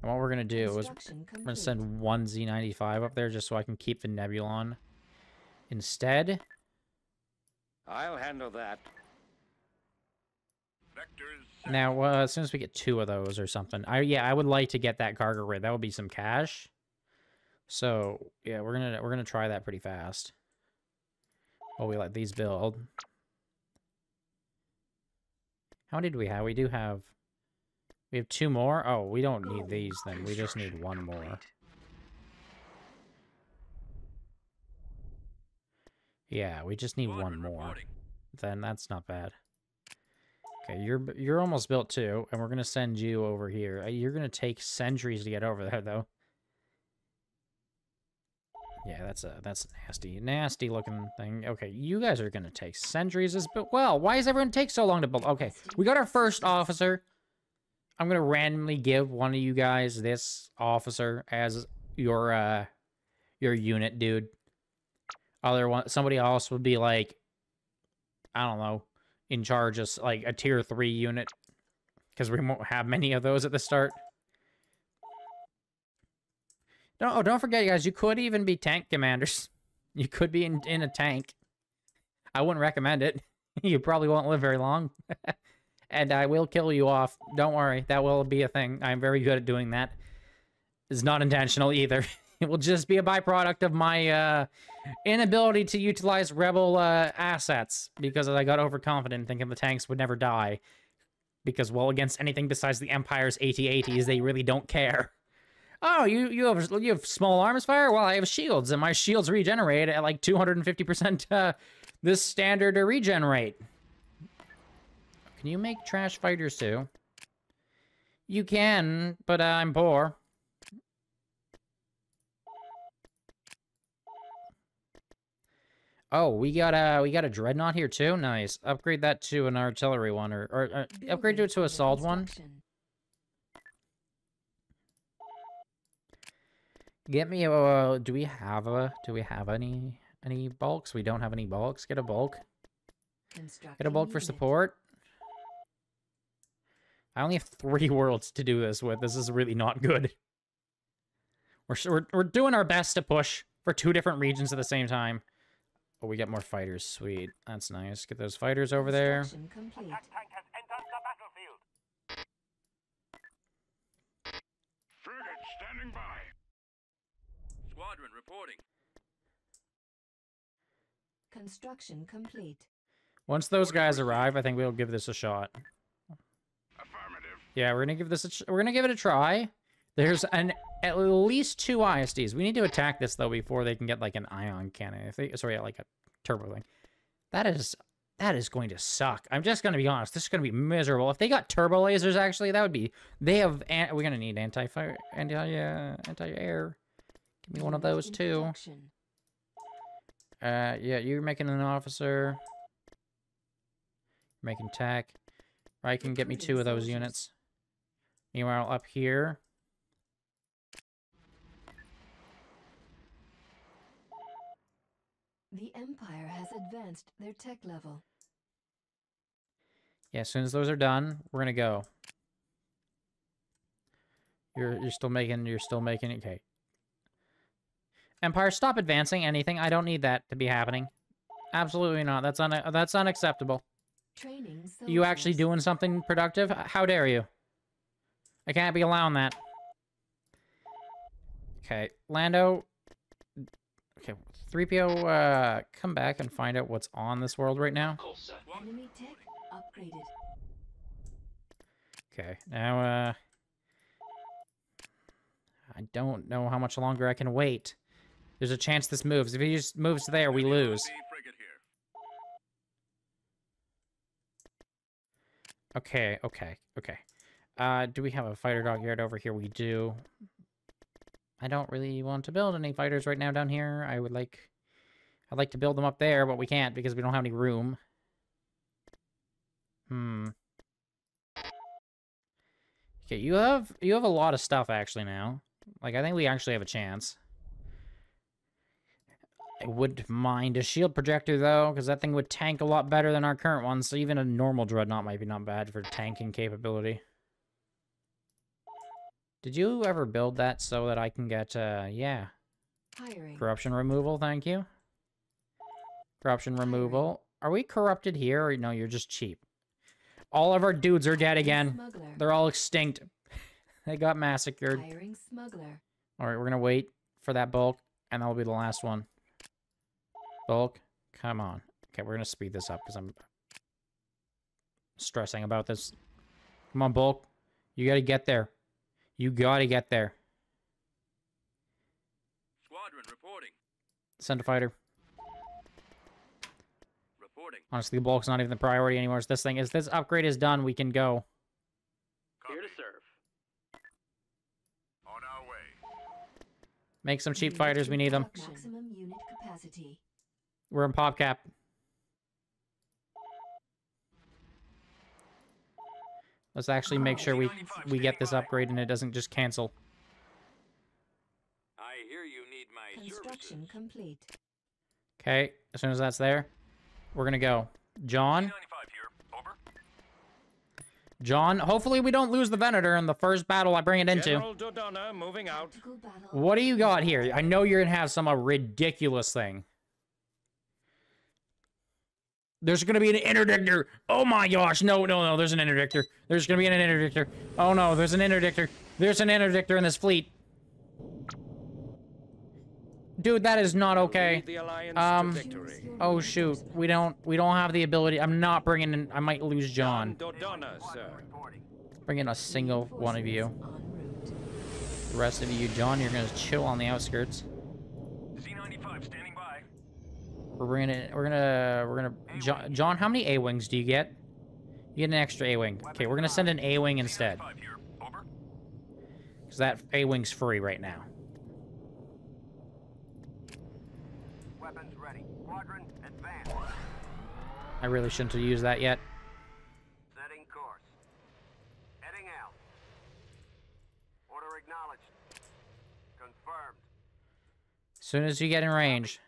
And what we're going to do is we're going to send one Z95 up there just so I can keep the Nebulon instead. I'll handle that. Now, as soon as we get 2 of those or something, I would like to get that cargo raid. That would be some cash. So, yeah, we're going to try that pretty fast. Oh, we let these build. How many do we have? We have 2 more? Oh, we don't need these then. We just need 1 more. Yeah, we just need 1 more. Then that's not bad. Okay, you're almost built too, and we're gonna send you over here. You're gonna take centuries to get over there though. Yeah, that's a nasty looking thing. Okay, you guys are gonna take centuries. Well, why does everyone take so long to build? Okay, we got our first officer. I'm going to randomly give one of you guys this officer as your unit, dude. Somebody else would be like, I don't know, in charge of like a tier 3 unit. Because we won't have many of those at the start. Don't forget, guys, you could even be tank commanders. You could be in a tank. I wouldn't recommend it. You probably won't live very long. And I will kill you off. Don't worry. That will be a thing. I'm very good at doing that. It's not intentional either. It will just be a byproduct of my inability to utilize rebel assets. Because I got overconfident thinking the tanks would never die. Because, well, against anything besides the Empire's AT-ATs, they really don't care. Oh, you have small arms fire? Well, I have shields. And my shields regenerate at like 250% this standard to regenerate. Can you make trash fighters too? You can, but I'm poor. Oh, we got a dreadnought here too. Nice. Upgrade that to an artillery one, or upgrade it to assault one. Get me a. Do we have any bulks? We don't have any bulks. Get a bulk. Get a bulk for support. I only have 3 worlds to do this with. This is really not good. We're doing our best to push for 2 different regions at the same time. Oh, we got more fighters. Sweet. That's nice. Get those fighters over there. Frigate standing by. Squadron reporting. Construction complete. Once those guys arrive, I think we'll give this a shot. Yeah, we're gonna give it a try. There's at least 2 ISDs. We need to attack this though before they can get like an ion cannon. If they, sorry, like a turbo thing. That is going to suck. I'm just gonna be honest. This is gonna be miserable. If they got turbo lasers, actually, that would be. They have. We're gonna need anti-fire, anti-air. Give me one of those too. Yeah, you're making an officer. Making tech. Right, can get me 2 of those units. Meanwhile, up here. The Empire has advanced their tech level. Yeah, as soon as those are done, we're gonna go. You're still making okay. Empire, stop advancing anything. I don't need that to be happening. Absolutely not. That's unacceptable. You actually doing something productive? How dare you? I can't be allowing that. Okay, Lando. Okay, 3PO, come back and find out what's on this world right now. Enemy tech upgraded. Okay, now, I don't know how much longer I can wait. There's a chance this moves. If he just moves there, we lose. Okay, okay, okay. Do we have a fighter dog yard over here? We do. I don't really want to build any fighters right now down here. I'd like to build them up there, but we can't because we don't have any room. Okay, you have a lot of stuff actually now. Like, I think we actually have a chance. I wouldn't mind a shield projector though, because that thing would tank a lot better than our current one, so even a normal dreadnought might be not bad for tanking capability. Did you ever build that so that I can get, yeah. Hiring. Corruption removal, thank you. Corruption removal. Are we corrupted here, or no, you're just cheap? All of our dudes are dead again. Smuggler. They're all extinct. They got massacred. Hiring smuggler. Alright, we're gonna wait for that bulk, and that'll be the last one. Bulk, come on. Okay, we're gonna speed this up, because I'm stressing about this. Come on, bulk. You gotta get there. You gotta get there. Squadron reporting. Send a fighter. Reporting. Honestly, the bulk's not even the priority anymore. It's this thing. If this upgrade is done, we can go. Copy. Here to serve. On our way. Make some cheap fighters. We need them. Maximum unit capacity. We're in pop cap. Let's actually make sure we get this upgrade and it doesn't just cancel. I hear you need my construction complete. Okay, as soon as that's there, we're gonna go. John. Here. Over. John, hopefully we don't lose the Venator in the first battle I bring it into. General Dodonna moving out. What do you got here? I know you're gonna have some ridiculous thing. There's gonna be an interdictor. Oh my gosh, no, no, no, there's an interdictor. There's gonna be an interdictor. Oh no, there's an interdictor. There's an interdictor in this fleet. Dude, that is not okay. Oh shoot, we don't have the ability. I'm not bringing in, I might lose John. Bring in a single one of you. The rest of you, John, you're gonna chill on the outskirts. Z95 standing by. John, how many A-Wings do you get? You get an extra A-Wing. Okay, we're gonna send an A-Wing instead. Because that A-Wing's free right now. Weapons ready. Squadron advance. I really shouldn't have used that yet. Setting course. Heading out. Order acknowledged. Confirmed. As soon as you get in range.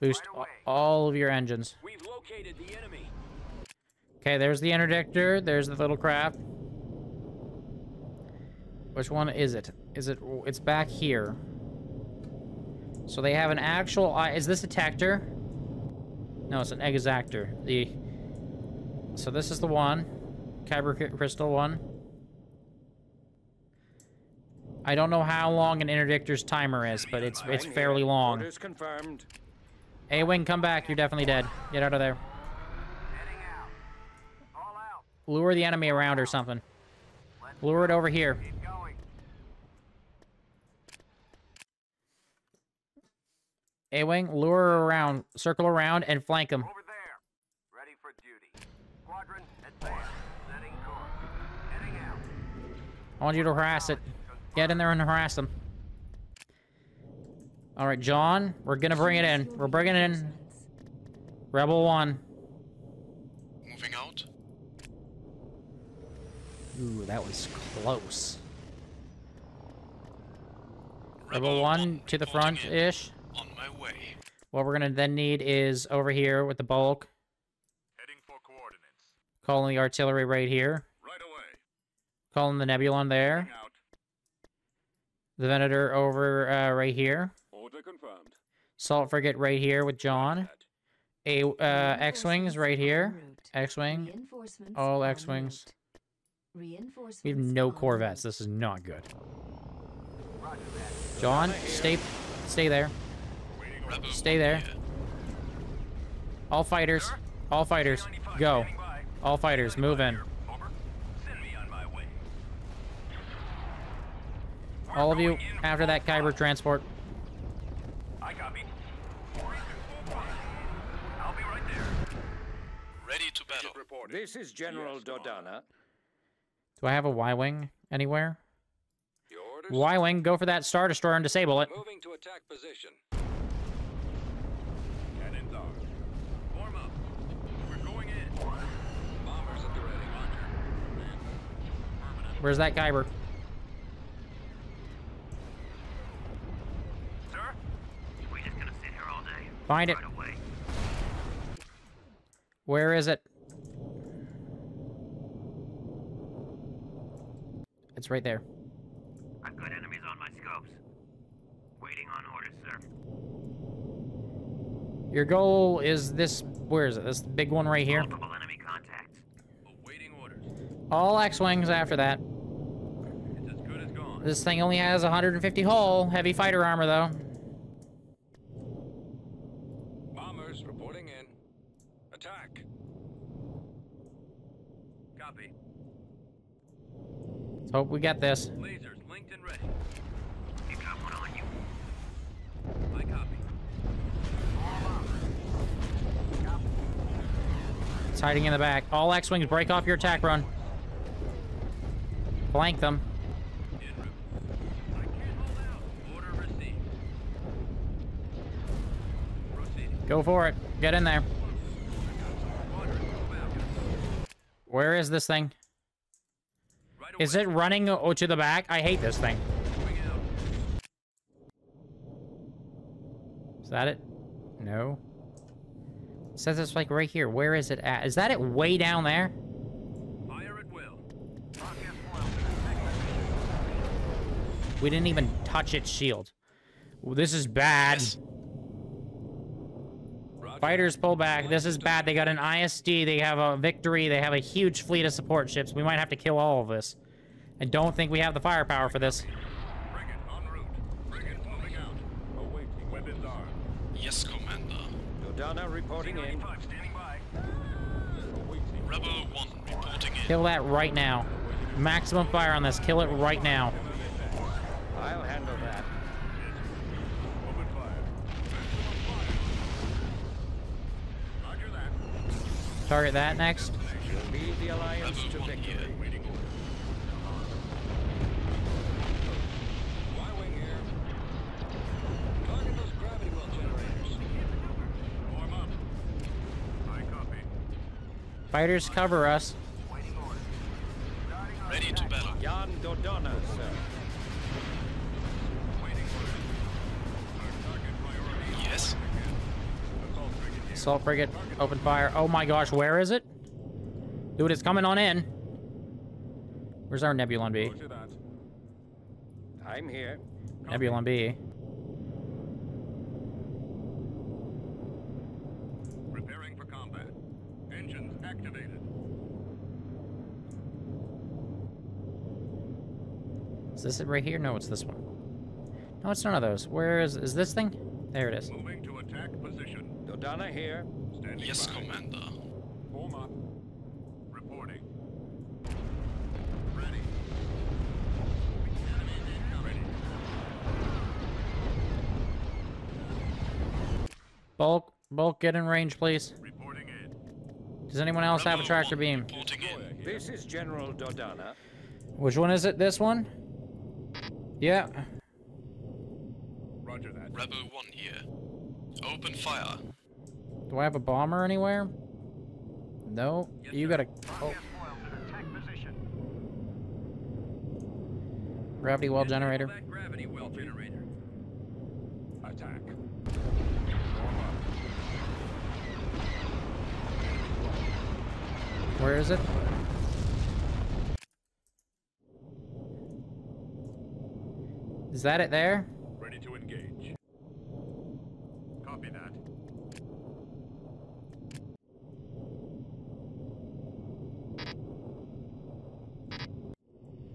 Boost all of your engines. We've located the enemy. Okay, there's the interdictor. There's the little craft. Which one is it? It's back here. So they have an actual... Is this a Tector? No, it's an Exactor. So this is the one. Kyber Crystal one. I don't know how long an interdictor's timer is, but it's fairly long. Orders confirmed. A-Wing, come back. You're definitely dead. Get out of there. Lure the enemy around or something. Lure it over here. A-Wing, lure around. Circle around and flank them. I want you to harass it. Get in there and harass them. All right, John, we're gonna bring it in. We're bringing in Rebel 1. Moving out. Ooh, that was close. Rebel 1 to the front-ish. On my way. What we're gonna then need is over here with the bulk. Heading for coordinates. Calling the artillery right here. Right away. Calling the Nebulon there. The Venator over right here. Confirmed. Assault Frigate right here with John. X-Wings right here. X-Wing. All X-Wings. We have no Corvettes. This is not good. Right. John, stay there. Stay there. All fighters. All fighters. Go. All fighters, move in. All of you, after that Kyber transport. I copy. I'll be right there. Ready to battle. This is General Dodonna. Do I have a Y-Wing anywhere? Y-Wing, go for that Star Destroyer and disable it. Moving to attack position. Cannon dog. Warm up. We're going in. Bombers at the ready. Roger. Where's that Kyber? Find it. Where is it? It's right there. I've got enemies on my scopes. Waiting on orders, sir. Your goal is this. Where is it? This big one right here. Multiple enemy contacts. Awaiting orders. All X-Wings after that. It's as good as gone. This thing only has 150 hull. Heavy fighter armor, though. Oh, we got this. Lasers linked and ready. You got one on you. I copy. It's hiding in the back. All X-Wings, break off your attack run. Flank them. I can't hold out. Order received. Proceeding. Go for it. Get in there. Where is this thing? Is it running to the back? I hate this thing. Is that it? No. It says it's like right here. Where is it at? Is that it way down there? Fire at will. We didn't even touch its shield. Well, this is bad. Yes. Fighters pull back. This is bad. They got an ISD. They have a Victory. They have a huge fleet of support ships. We might have to kill all of this. I don't think we have the firepower for this. Frigate en route. Frigate moving out. Awaiting weapons armed. Yes, Commander. Dodonna reporting in. Standing by. Rebel 1 reporting in. Kill that right now. Maximum fire on this. Kill it right now. I'll handle that. Open fire. Roger that. Target that next. Lead the alliance to victory. Fighters, cover us. Ready to battle. Jan Dodonna, sir. Yes. Assault Frigate, open fire. Oh my gosh, where is it? Dude, it's coming on in. Where's our Nebulon B? I'm here. Nebulon B. Activated. Is this it right here? No, it's this one. No, it's none of those. Where is this thing? There it is. Moving to attack position. Dodonna here. Standing yes, by. Commander. Form up. Reporting. Ready. Ready. Bulk, get in range, please. Does anyone else have a tractor beam? This is General Dodonna. Which one is it? This one? Yeah. Roger that. Rebel 1 here. Open fire. Do I have a bomber anywhere? No. Yes, you gotta. Oh. Gravity well generator. Gravity well generator. Attack. Where is it? Is that it there? Ready to engage. Copy that.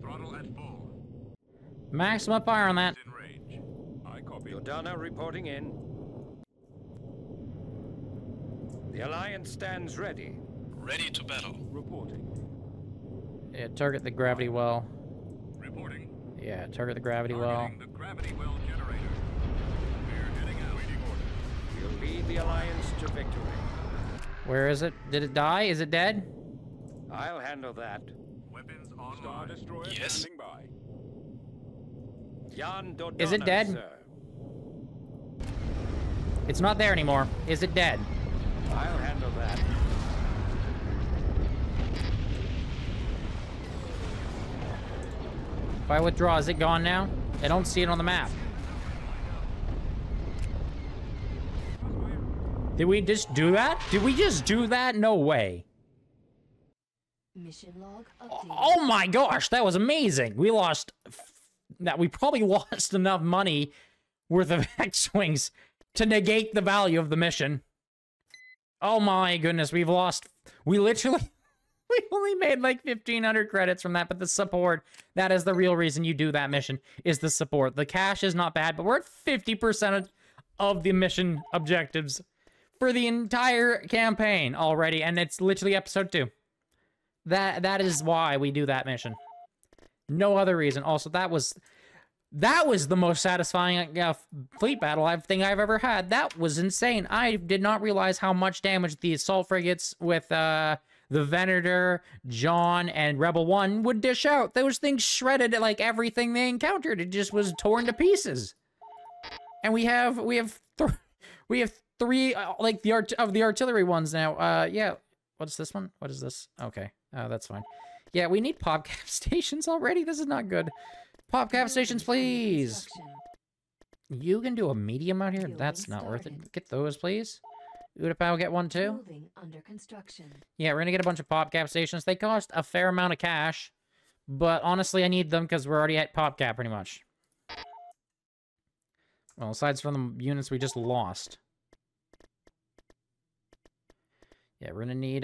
Throttle at full. Maximum fire on that. Dodonna reporting in. The Alliance stands ready. Ready to battle. Reporting. Yeah, target the gravity well. Reporting. Yeah, target the gravity well. The gravity well generator. We're heading out. Waiting order. We'll lead the Alliance to victory. Where is it? Did it die? Is it dead? I'll handle that. Weapons online. Star Destroyer standing by. Dodonna, is it dead? Sir. It's not there anymore. Is it dead? I'll handle that. If I withdraw, is it gone now? I don't see it on the map. Did we just do that? Did we just do that? No way. Mission log update. Oh my gosh, that was amazing. We lost... we probably lost enough money worth of X-Wings to negate the value of the mission. Oh my goodness, we've lost... We only made like 1,500 credits from that, but the support, that is the real reason you do that mission, is the support. The cash is not bad, but we're at 50% of the mission objectives for the entire campaign already, and it's literally episode 2. That is why we do that mission. No other reason. Also, that was the most satisfying fleet battle I've ever had. That was insane. I did not realize how much damage the assault frigates with the Venator, John, and Rebel One would dish out. Those things shredded like everything they encountered. It just was torn to pieces. And we have three like the artillery ones now. Yeah. What's this one? What is this? Okay. That's fine. Yeah, we need PopCap stations already. This is not good. PopCap stations, please. You can do a medium out here? That's not worth it. Get those, please. Utapau, get one, too. Yeah, we're going to get a bunch of PopCap stations. They cost a fair amount of cash, but honestly, I need them because we're already at PopCap, pretty much. Well, aside from the units we just lost. Yeah, we're gonna need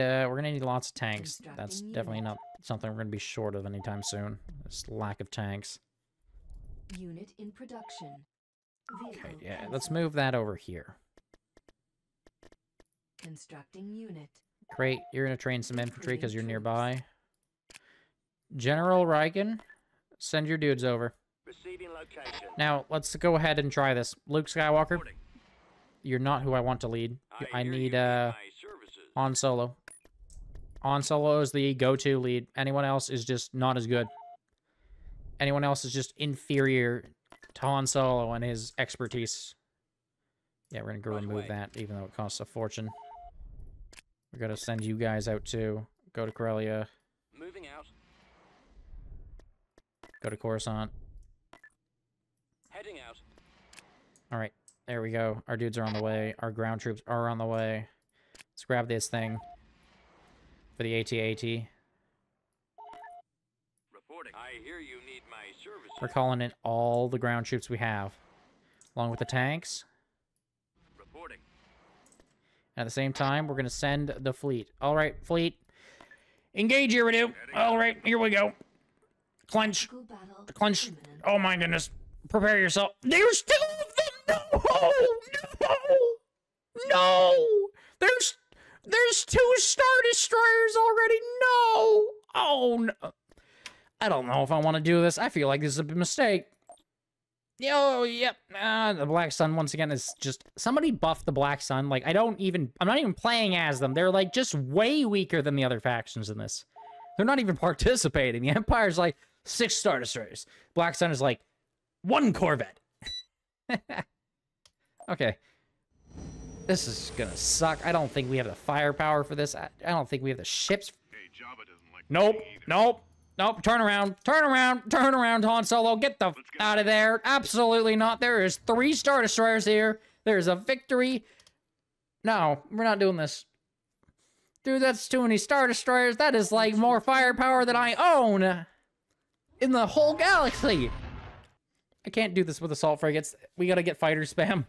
lots of tanks. That's definitely not something we're gonna be short of anytime soon. This lack of tanks. Unit in production. Okay, yeah, let's move that over here. Constructing unit. Great, you're gonna train some infantry because you're nearby. General Reichen, send your dudes over. Receiving location. Now let's go ahead and try this. Luke Skywalker, you're not who I want to lead. I need Han Solo. Han Solo is the go-to lead. Anyone else is just not as good. Anyone else is just inferior to Han Solo and his expertise. Yeah, we're going to go remove that, even though it costs a fortune. We're going to send you guys out too. Go to Corellia. Moving out. Go to Coruscant. Heading out. All right, there we go. Our dudes are on the way. Our ground troops are on the way. Let's grab this thing for the AT-AT. Reporting. I hear you need my services. We're calling in all the ground troops we have, along with the tanks. Reporting. At the same time, we're going to send the fleet. All right, fleet. Engage, Iridu. All right, here we go. Clench. Clench. Oh, my goodness. Prepare yourself. There's two of them. No! No! No! There's two Star Destroyers already. No! Oh, no. I don't know if I want to do this. I feel like this is a mistake. Oh, yep. The Black Sun, once again, is just... Somebody buffed the Black Sun. Like, I'm not even playing as them. They're, like, just way weaker than the other factions in this. They're not even participating. The Empire's, like, 6 Star Destroyers. Black Sun is, like, 1 Corvette. Okay. This is gonna suck. I don't think we have the firepower for this. I don't think we have the ships. Hey, Java doesn't like nope, nope, nope. Turn around, turn around, turn around, Han Solo. Get the out of there. Absolutely not. There is 3 Star Destroyers here. There's a Victory. No, we're not doing this. Dude, that's too many Star Destroyers. That is like more firepower than I own in the whole galaxy. I can't do this with assault frigates. We gotta get fighter spam.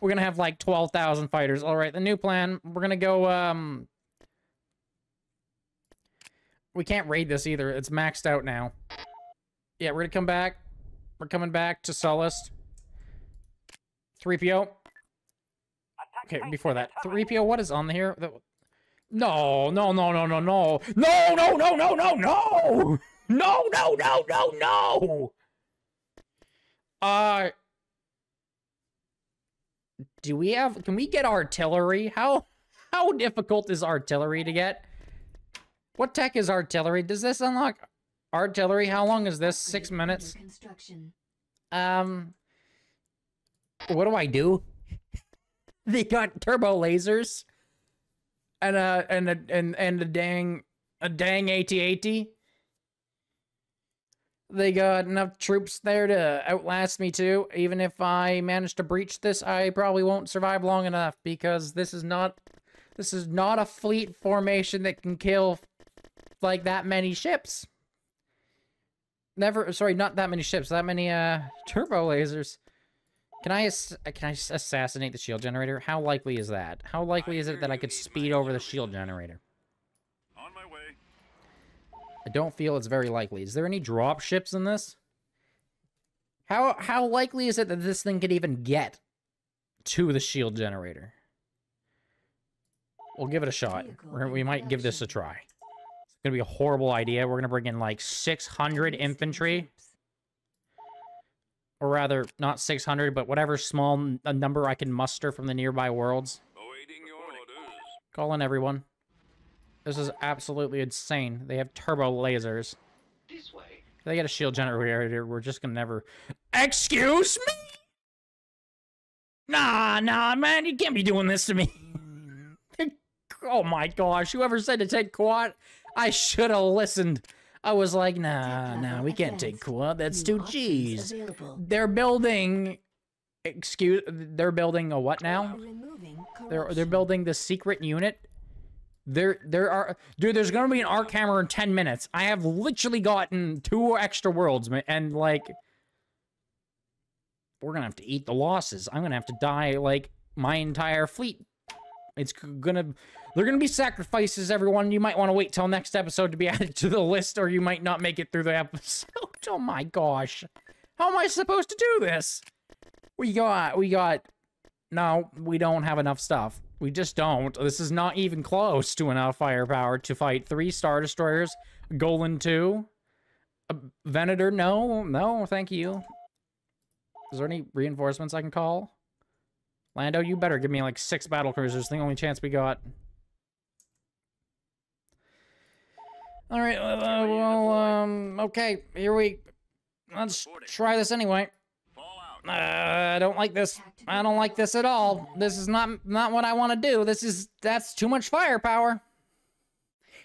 We're going to have like 12,000 fighters. All right, the new plan. We're going to go... We can't raid this either. It's maxed out now. Yeah, we're going to come back. We're coming back to Sullust. 3PO. Okay, before that. 3PO, what is on here? No, no, no, no, no, no. No, no, no, no, no, no! No, no, no, no, no! Do we have... Can we get artillery? How difficult is artillery to get? What tech is artillery? Does this unlock artillery? How long is this? 6 minutes? What do? They got turbo lasers and a dang AT-AT. They got enough troops there to outlast me too. Even if I manage to breach this, I probably won't survive long enough because this is not a fleet formation that can kill like that many ships. Never, sorry, not that many ships, that many turbo lasers. Can I assassinate the shield generator? How likely is that? How likely is it that I could speed over the shield generator? On my way. I don't feel it's very likely. Is there any drop ships in this? How likely is it that this thing could even get to the shield generator? We'll give it a shot. We might give this a try. It's gonna be a horrible idea. We're gonna bring in like 600 infantry. Or rather, not 600, but whatever small number I can muster from the nearby worlds. Call in everyone. This is absolutely insane. They have turbo lasers. This way. If they get a shield generator, we're just gonna never... Excuse me? Nah, nah, man, you can't be doing this to me. Oh my gosh, whoever said to take quad, I should have listened. I was like, nah, nah, we can't take Quad. That's too cheese. They're building... Excuse... They're building a what now? They're building the secret unit. There are... Dude, there's gonna be an arc hammer in 10 minutes. I have literally gotten 2 extra worlds, and, like... We're gonna have to eat the losses. I'm gonna have to die, like, my entire fleet. It's gonna... There are going to be sacrifices, everyone. You might want to wait till next episode to be added to the list, or you might not make it through the episode. Oh my gosh. How am I supposed to do this? We got... No, we don't have enough stuff. We just don't. This is not even close to enough firepower to fight 3 Star Destroyers, Golan 2, Venator. No, no, thank you. Is there any reinforcements I can call? Lando, you better give me like 6 battle cruisers. The only chance we got... All right, well, okay, here we... Let's try this anyway. I don't like this. I don't like this at all. This is not what I want to do. This is... That's too much firepower.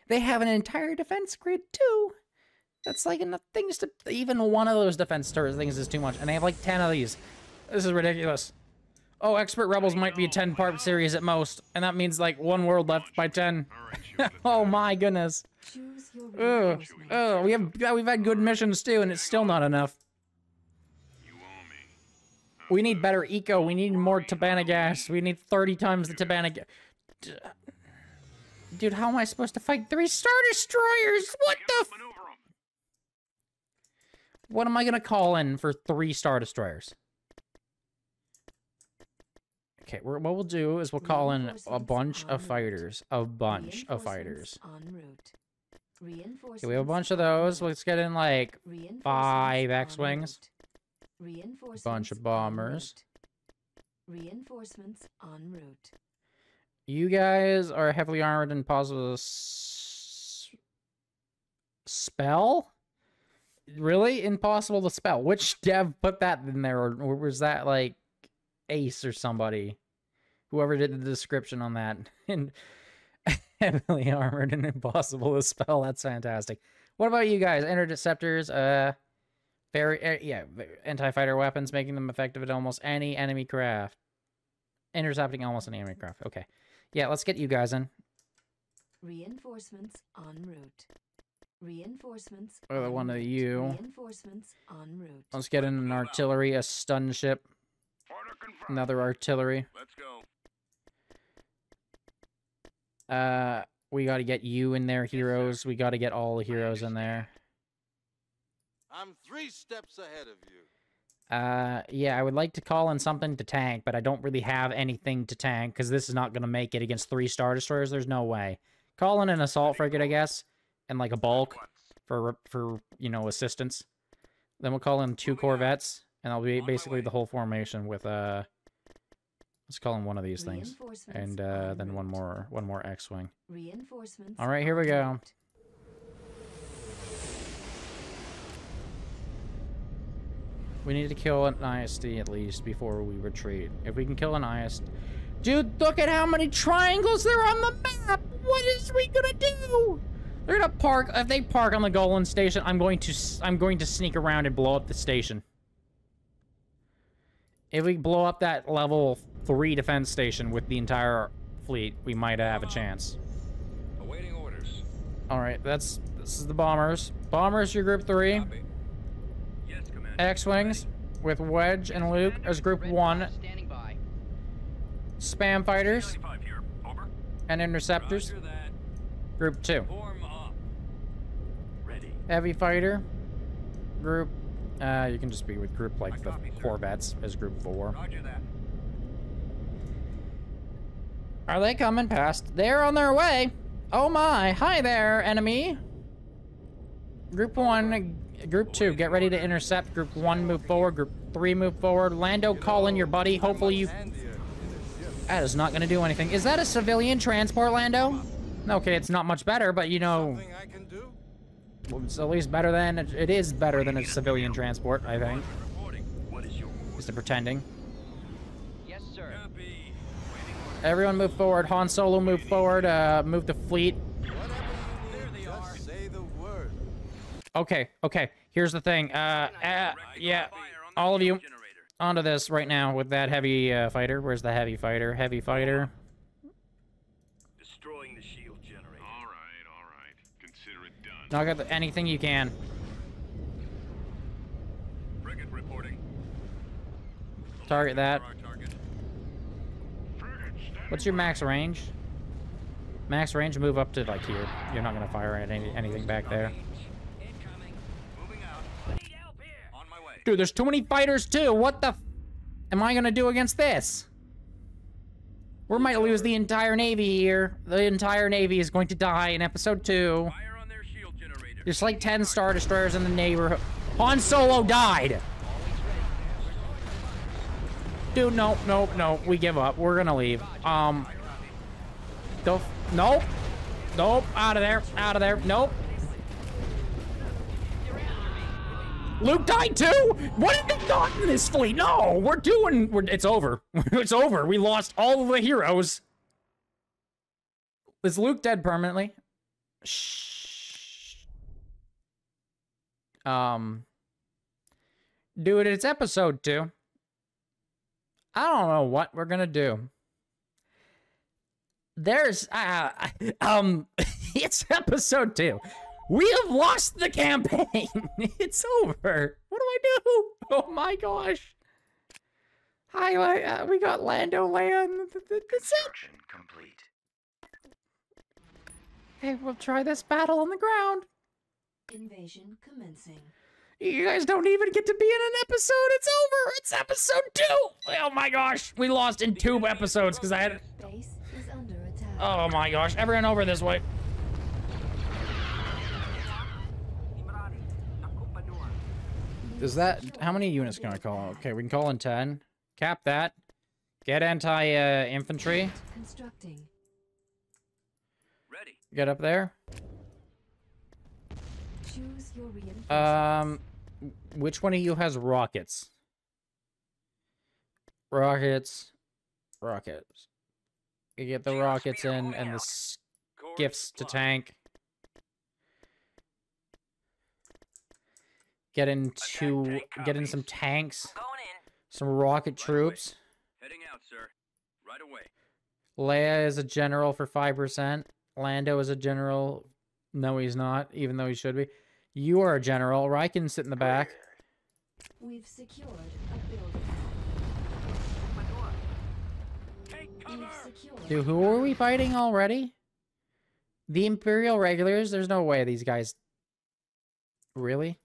They have an entire defense grid, too. That's like enough things to... Even one of those defense turret things is too much, and they have like 10 of these. This is ridiculous. Oh, Expert Rebels might be a 10-part series at most, and that means like 1 world left by 10. Oh my goodness. Oh, we've had good missions too, and it's still not enough. We need better eco. We need more Tabana gas. We need 30 times the Tabana gas. Dude, how am I supposed to fight 3 Star Destroyers? What the? What am I gonna call in for 3 Star Destroyers? Okay, what we'll do is we'll call in a bunch of fighters. A bunch of fighters. Okay, we have a bunch of those. Let's get in like 5 X-Wings. A bunch of bombers. Reinforcements en route. You guys are heavily armored and possible spell? Really? Impossible to spell. Which dev put that in there? Or was that like Ace or somebody? Whoever did the description on that. And heavily armored and impossible to spell. That's fantastic. What about you guys? Interceptors, anti-fighter weapons, making them effective at almost any enemy craft. Intercepting almost any enemy craft. Okay. Yeah, let's get you guys in. Reinforcements en route. Reinforcements. Or the one of you. Reinforcements en route. Let's get in an artillery, a stun ship. Another artillery. Let's go. We gotta get you in there, heroes. We gotta get all the heroes in there. I'm 3 steps ahead of you. Yeah, I would like to call in something to tank, but I don't really have anything to tank, because this is not going to make it against 3 Star Destroyers. There's no way. Call in an Assault Frigate, I guess, and, like, a Bulk for you know, assistance. Then we'll call in 2 Corvettes, and that'll be basically the whole formation with, let's call in one of these things. And, then one more X-Wing. Alright, here we go. We need to kill an ISD at least before we retreat. If we can kill an ISD... Dude, look at how many triangles there are on the map! What is we gonna do? They're gonna park... If they park on the Golan station, I'm going to sneak around and blow up the station. If we blow up that level 3 defense station with the entire fleet, we might have a chance. Awaiting orders. Alright, this is the bombers. Bombers, your group 3. Copy. X-Wings with Wedge and Luke as Group 1. Spam Fighters and Interceptors, Group 2. Heavy Fighter, Group... you can just be with Group, like, the Corvettes as Group 4. Are they coming past? They're on their way! Oh my! Hi there, enemy! Group 1... Group 2, get ready to intercept. Group 1, move forward. Group 3, move forward. Lando, call in your buddy. Hopefully you... That is not going to do anything. Is that a civilian transport, Lando? Okay, it's not much better, but you know... It's at least better than... It is better than a civilian transport, I think. Just pretending. Yes, sir. Everyone move forward. Han Solo, move forward. Move the fleet. Okay, okay, here's the thing, yeah, all of you, onto this right now with that heavy, fighter. Where's the heavy fighter? Heavy fighter. Destroying the shield generator. Alright, consider it done. Knock out anything you can. Frigate reporting. Target that. What's your max range? Max range, move up to, like, here. You're not gonna fire at anything back there. Dude, there's too many fighters too. What the f am I gonna do against this? We might lose the entire Navy here. The entire Navy is going to die in episode 2. Fire on their shield generator. Just like 10 Star Destroyers in the neighborhood. Han Solo died. Dude, no. We give up. We're gonna leave. Nope. Out of there. Nope. Luke died too? What have they got in this fleet? No, it's over. It's over. We lost all of the heroes. Is Luke dead permanently? Shh. Dude, it's episode 2. I don't know what we're gonna do. There's, it's episode 2. We have lost the campaign. It's over. What do I do? Oh my gosh. Hi, we got Lando, Leia, and that's it. Complete. Hey, we'll try this battle on the ground. Invasion commencing. You guys don't even get to be in an episode. It's over. It's episode 2. Oh my gosh. We lost in 2 episodes because I had... Base is under attack. Oh my gosh. Everyone over this way. Is that... How many units can I call? Okay, we can call in 10. Cap that. Get anti-infantry. Constructing. Ready. Get up there. Choose your reinforcements. Which one of you has rockets? Rockets. You get the rockets in and the skiffs to tank. Get in some tanks, some rocket troops. Heading out, sir. Right away. Leia is a general for 5%. Lando is a general. No, he's not, even though he should be. You are a general. Ryken, sit in the back. We've secured a building. Dude, who are we fighting already? The Imperial regulars? There's no way these guys. Really?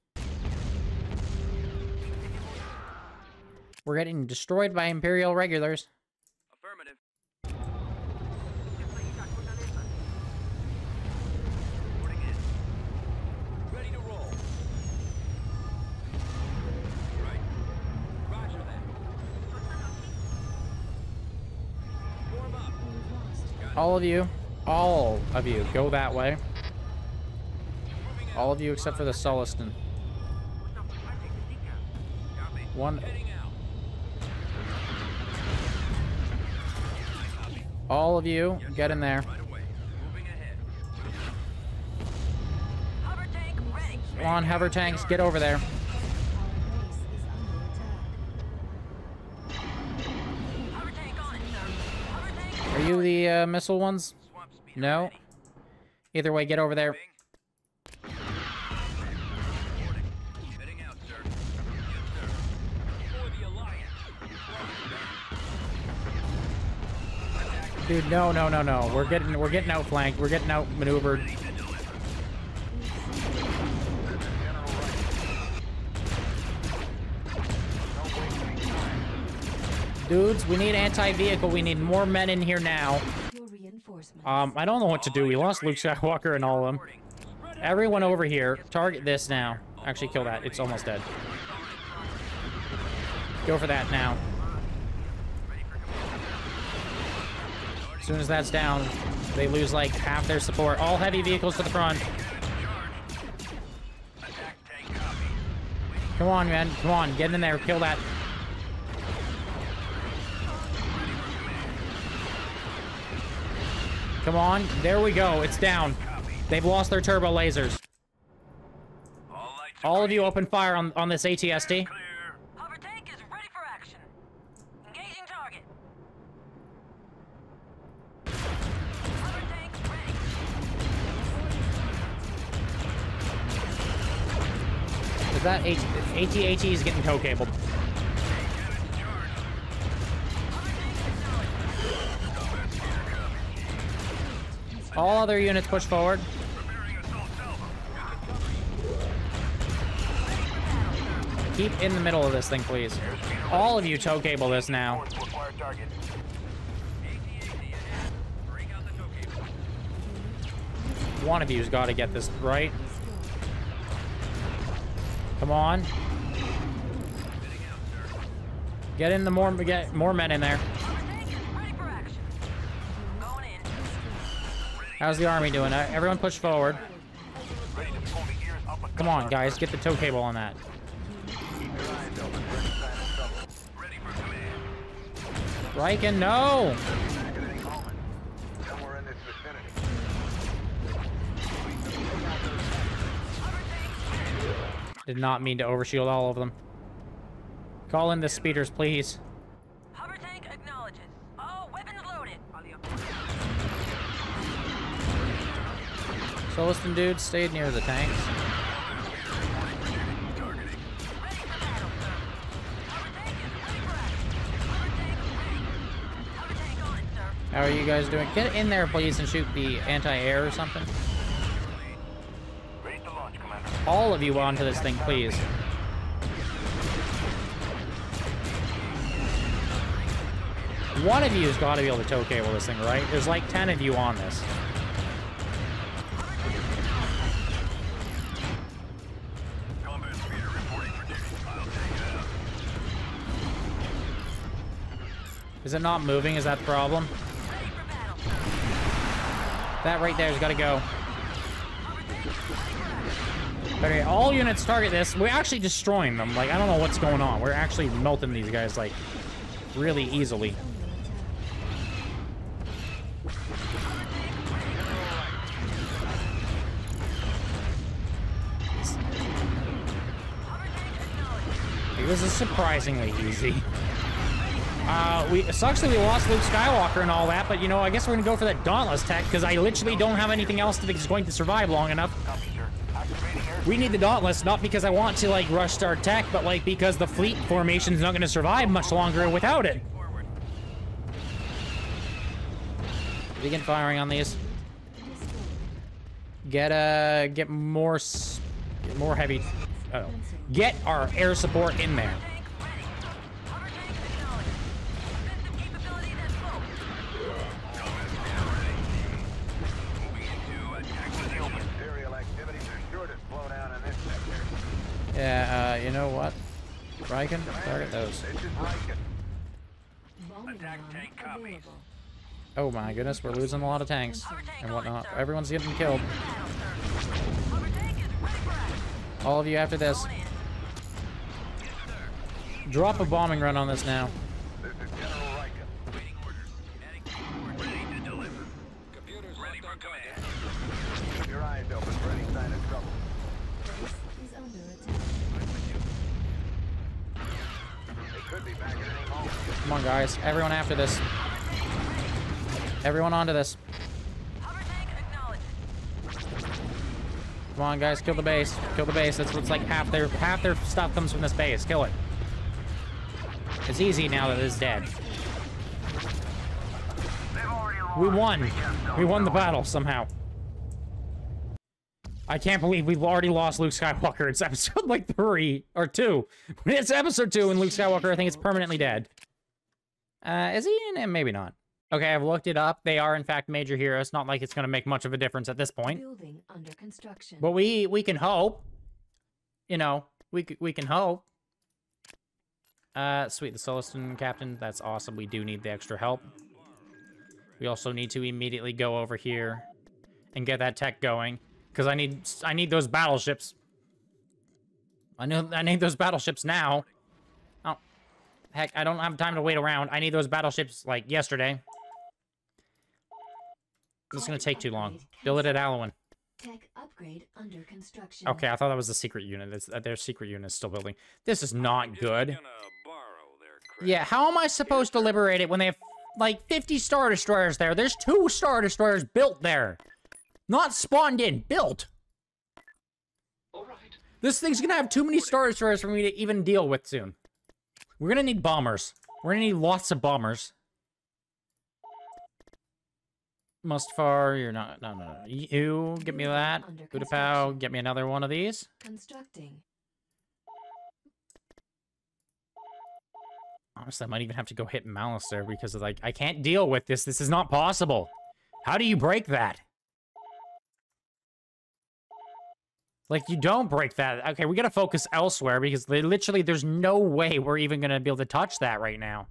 We're getting destroyed by Imperial regulars. Affirmative. Ready to roll. Right. Roger that. Form up. All of you, go that way. All of you except for the Sulluston. One. All of you, get in there. Come on, hover tanks, get over there. Are you the missile ones? No. Either way, get over there. Dude, no, no, no, no. We're getting outflanked. We're getting outmaneuvered. Dudes, we need anti-vehicle. We need more men in here now. I don't know what to do. We lost Luke Skywalker and all of them. Everyone over here, target this now. Actually, kill that. It's almost dead. Go for that now. As soon as that's down, they lose like half their support. All heavy vehicles to the front. Come on, man. Come on. Get in there. Kill that. Come on. There we go. It's down. They've lost their turbo lasers. All of you open fire on this AT-AT. That AT-AT is getting co-cabled. All other units push forward. Keep in the middle of this thing, please. All of you toe-cable this now. One of you's got to get this right. Come on. Get more men in there. How's the army doing? Everyone push forward. Come on, guys, get the tow cable on that. Riken, no! Did not mean to overshield all of them. Call in the speeders, please. Hover tank acknowledges. All weapons loaded. Soliston dudes, stayed near the tanks. How are you guys doing? Get in there, please, and shoot the anti-air or something. All of you onto this thing, please. One of you has got to be able to tow cable this thing, right? There's like 10 of you on this. Is it not moving? Is that the problem? That right there's got to go. Okay, all units target this. We're actually destroying them. Like, I don't know what's going on. We're actually melting these guys, like, really easily. Like, this is surprisingly easy. It sucks that we lost Luke Skywalker and all that, but, you know, I guess we're going to go for that Dauntless tech, because I literally don't have anything else that is going to survive long enough. We need the Dauntless, not because I want to, like, rush our tech, but, like, because the fleet formation's not going to survive much longer without it. Begin firing on these. Get more heavy... Get our air support in there. Riken? Target those. Oh my goodness, we're losing a lot of tanks and whatnot. Everyone's getting killed. All of you after this. Drop a bombing run on this now. Come on, guys. Everyone after this. Everyone onto this. Come on, guys. Kill the base. Kill the base. That's what's like half their stuff comes from this base. Kill it. It's easy now that it's dead. We won. We won the battle somehow. I can't believe we've already lost Luke Skywalker. It's episode like 3 or 2. It's episode 2 and Luke Skywalker, I think, is permanently dead. Is he in it? Maybe not. Okay, I've looked it up. They are in fact major heroes. Not like it's going to make much of a difference at this point. Building under construction. But we can hope. You know, we can hope. Sweet, the Sullust captain. That's awesome. We do need the extra help. We also need to immediately go over here and get that tech going. Because I need those battleships. I need those battleships now. Oh, heck, I don't have time to wait around. I need those battleships like yesterday. This is gonna take too long. Build it at Alowin. Tech upgrade under construction. Okay, I thought that was the secret unit. That's their secret unit is still building. This is not good. Yeah, how am I supposed to liberate it when they have like 50 Star Destroyers there? There's 2 Star Destroyers built there. Not spawned in, built. All right. This thing's gonna have too many Star Destroyers for me to even deal with soon. We're gonna need bombers. We're gonna need lots of bombers. Mustafar, you're not. No. You get me that. Budapau, get me another one of these. Constructing. Honestly, I might even have to go hit Malice there because of, like, I can't deal with this. This is not possible. How do you break that? Like, you don't break that. Okay, we gotta focus elsewhere because literally there's no way we're even gonna be able to touch that right now.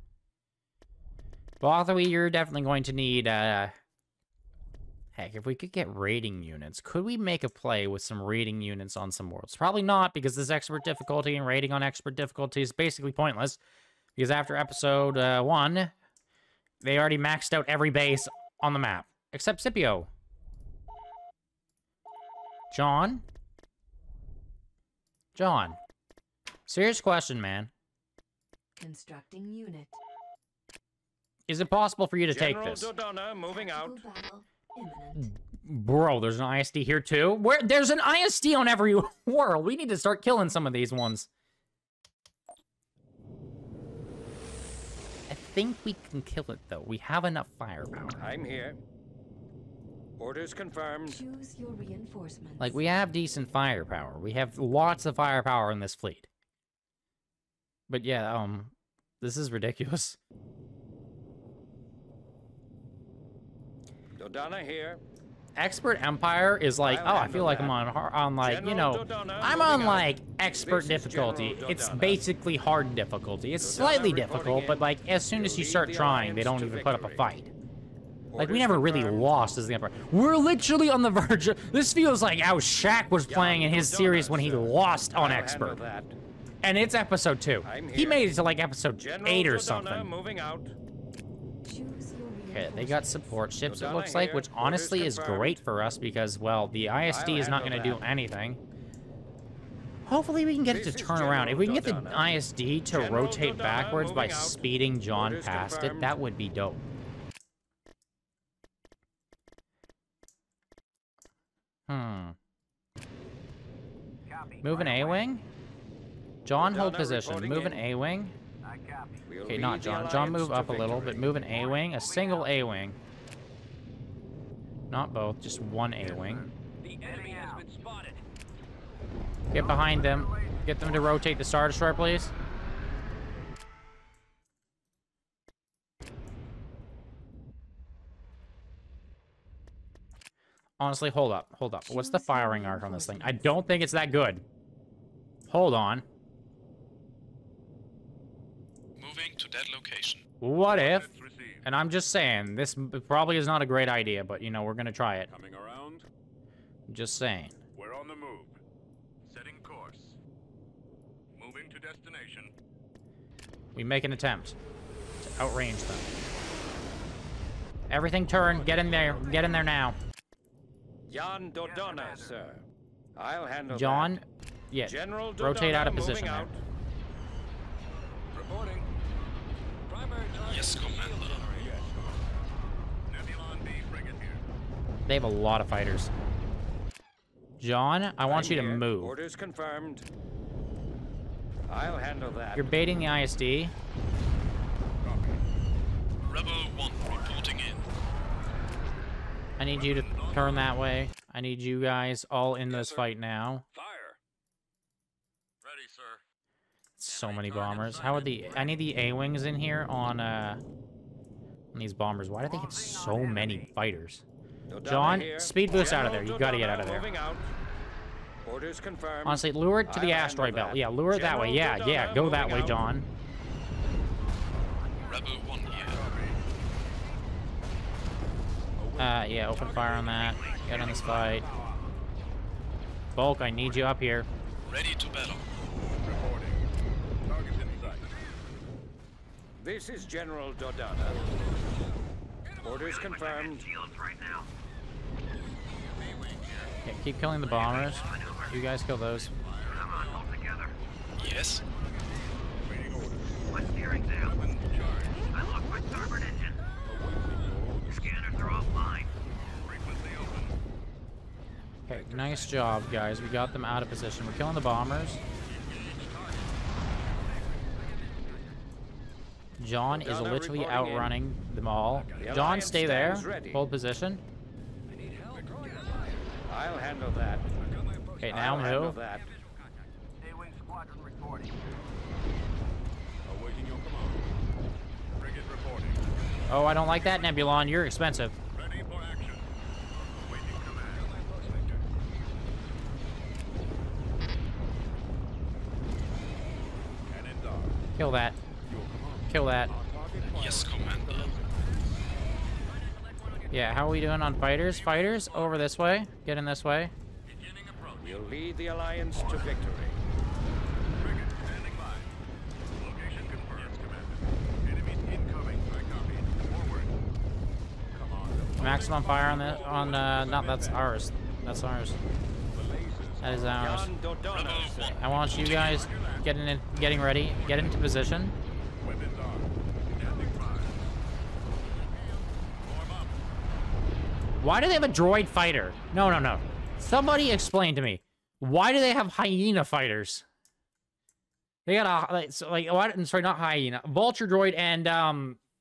Botherwee, you're definitely going to need, Heck, if we could get raiding units, could we make a play with some raiding units on some worlds? Probably not, because this expert difficulty and raiding on expert difficulty is basically pointless. Because after episode, 1, they already maxed out every base on the map. Except Scipio. John, serious question, man. Constructing unit. Is it possible for you to General take this? Dodonna moving out. Bro, there's an ISD here too? Where? There's an ISD on every world. We need to start killing some of these ones. I think we can kill it though. We have enough firepower. I'm here. Orders confirmed. Choose your reinforcements. Like, we have decent firepower. We have lots of firepower in this fleet. But yeah, this is ridiculous. Dodonna here. Expert Empire is like, oh, I feel like I'm on like, you know, I'm on like expert difficulty. It's basically hard difficulty. It's slightly difficult, but like as soon as you start trying, they don't even put up a fight. Like, we never really lost as the Empire. We're literally on the verge of... This feels like how Shaq was playing in his series when he lost on Expert. And it's episode 2. He made it to, like, episode 8 or something. Okay, they got support ships, it looks like, which honestly is great for us because, well, the ISD is not going to do anything. Hopefully we can get it to turn around. If we can get the ISD to rotate backwards by speeding John past it, that would be dope. Move an A-Wing? John, hold position. Move an A-Wing? Okay, not John. John, move up a little, but move an A-Wing. A single A-Wing. Not both, just one A-Wing. Get behind them. Get them to rotate the Star Destroyer, please. Honestly, hold up. What's the firing arc on this thing? I don't think it's that good. Hold on. moving to that location. What if? And I'm just saying, this probably is not a great idea, but you know, we're gonna try it. Coming around. Just saying. We're on the move. Setting course. Moving to destination. We make an attempt to outrange them. Everything turn. Get in there. Get in there now. Jan Dodonna, sir. I'll handle John. That. Yeah. General Dodonna, rotate out of position. Out. Reporting. Primary target. Yes, Commander. Nebulon B frigate here. They have a lot of fighters. John, I want you to move. Orders confirmed. I'll handle that. You're baiting the ISD. Copy. Rebel 1 reporting in. I need you to turn that way. I need you guys all in this fight now. Fire. Ready, sir. So many bombers. How are the... I need the A-Wings in here on these bombers. Why do they get so many fighters? John, speed boost out of there. You've got to get out of there. Orders confirmed. Honestly, lure it to the asteroid belt. Yeah, lure it that way. Yeah, yeah, go that way, John. Yeah, open fire on that. Get on this fight. Bulk, I need you up here. Ready to battle. Reporting. Target in sight. This is General Dodonna. Orders confirmed. Yeah, keep killing the bombers. You guys kill those. Yes. What's steering down? I lost my starboard engine. Scanners are offline. Frequency open. Okay, nice job, guys. We got them out of position. We're killing the bombers. John is literally outrunning them all. John, stay there. Hold position. I'll handle that. Okay, now move. A-Wing squadron reporting. Awaiting your command. Frigate reporting. Oh, I don't like that, Nebulon. You're expensive. Ready for action. Awaiting command. Cannon down. Kill that. Kill that. Yes, Commander. Yeah, how are we doing on fighters? Fighters, over this way. Get in this way. We'll lead the Alliance to victory. Frigate standing by. Location confirmed, Commander. Enemies incoming. I copy. Forward. Come on. Maximum fire on the not that's ours. That's ours. That is ours. I want you guys getting ready. Get into position. Why do they have a droid fighter? No, no, no. Somebody explain to me. Why do they have hyena fighters? They got a... sorry, not hyena. Vulture droid and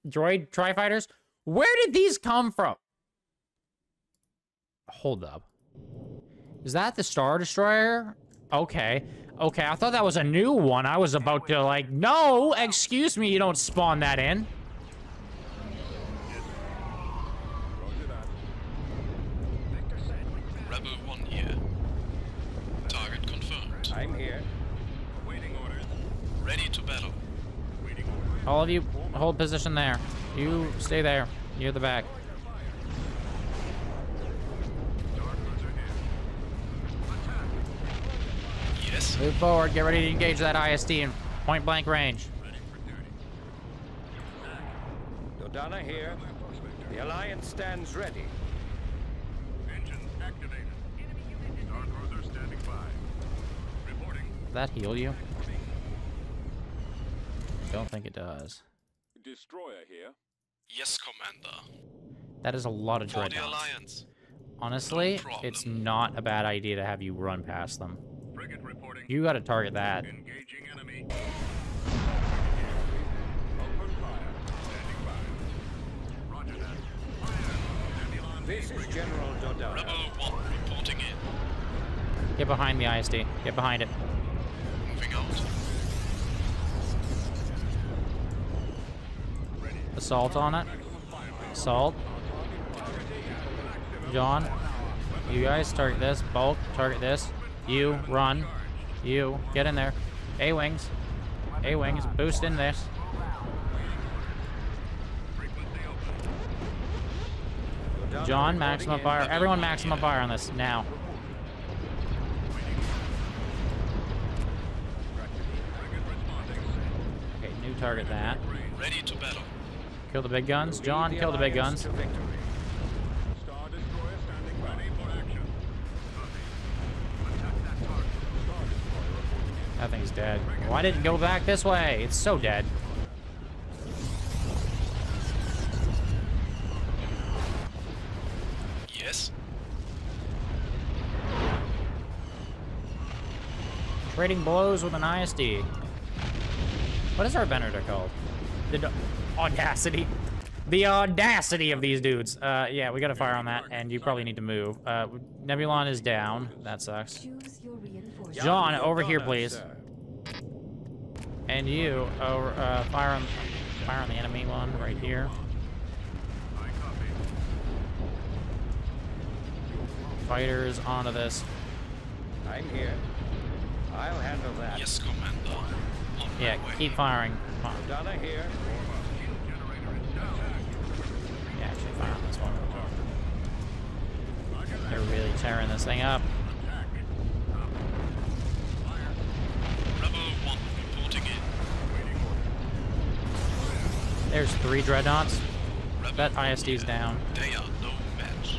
droid tri-fighters. Where did these come from? Hold up. Is that the Star Destroyer? Okay. Okay, I thought that was a new one. I was about to like... No! Excuse me, you don't spawn that in. I'm here. Waiting orders. Ready to battle. Waiting orders. All of you hold position there. You stay there. Near the back. Yes. Move forward. Get ready to engage that ISD in point blank range. Ready for duty. Dodonna here. The Alliance stands ready. Engines activated. Star Cruiser standing by. That heal you? Don't think it does. Destroyer here. Yes, Commander. That is a lot of dreadnoughts. Honestly, no, it's not a bad idea to have you run past them. Frigate reporting. You got to target that. Engaging enemy. Open fire. Standing by. Roger that. Fire. This is General Dodonna. Rebel 1 reporting in. Get behind the ISD. Get behind it. Assault on it. Assault. John, you guys target this. Bulk, target this. You, run. You, get in there. A-Wings. A-Wings, boost in this. John, maximum fire. Everyone maximum fire on this now. Okay, new target that. Ready to battle. Kill the big guns. John, kill the big guns. That thing's dead. Why didn't it go back this way? It's so dead. Yes. Trading blows with an ISD. What is our Venator called? The Audacity. The audacity of these dudes. Yeah, we got to fire on that, and you probably need to move. Nebulon is down. That sucks. John, over here, please. And you, over, fire on the enemy one right here. Fighters onto this. I'm here. I'll handle that. Yes, Commander. Yeah, keep firing. Donna here. Yeah, actually fire on this one. They're really tearing this thing up. There's 3 dreadnoughts. That ISD's down. They are no match.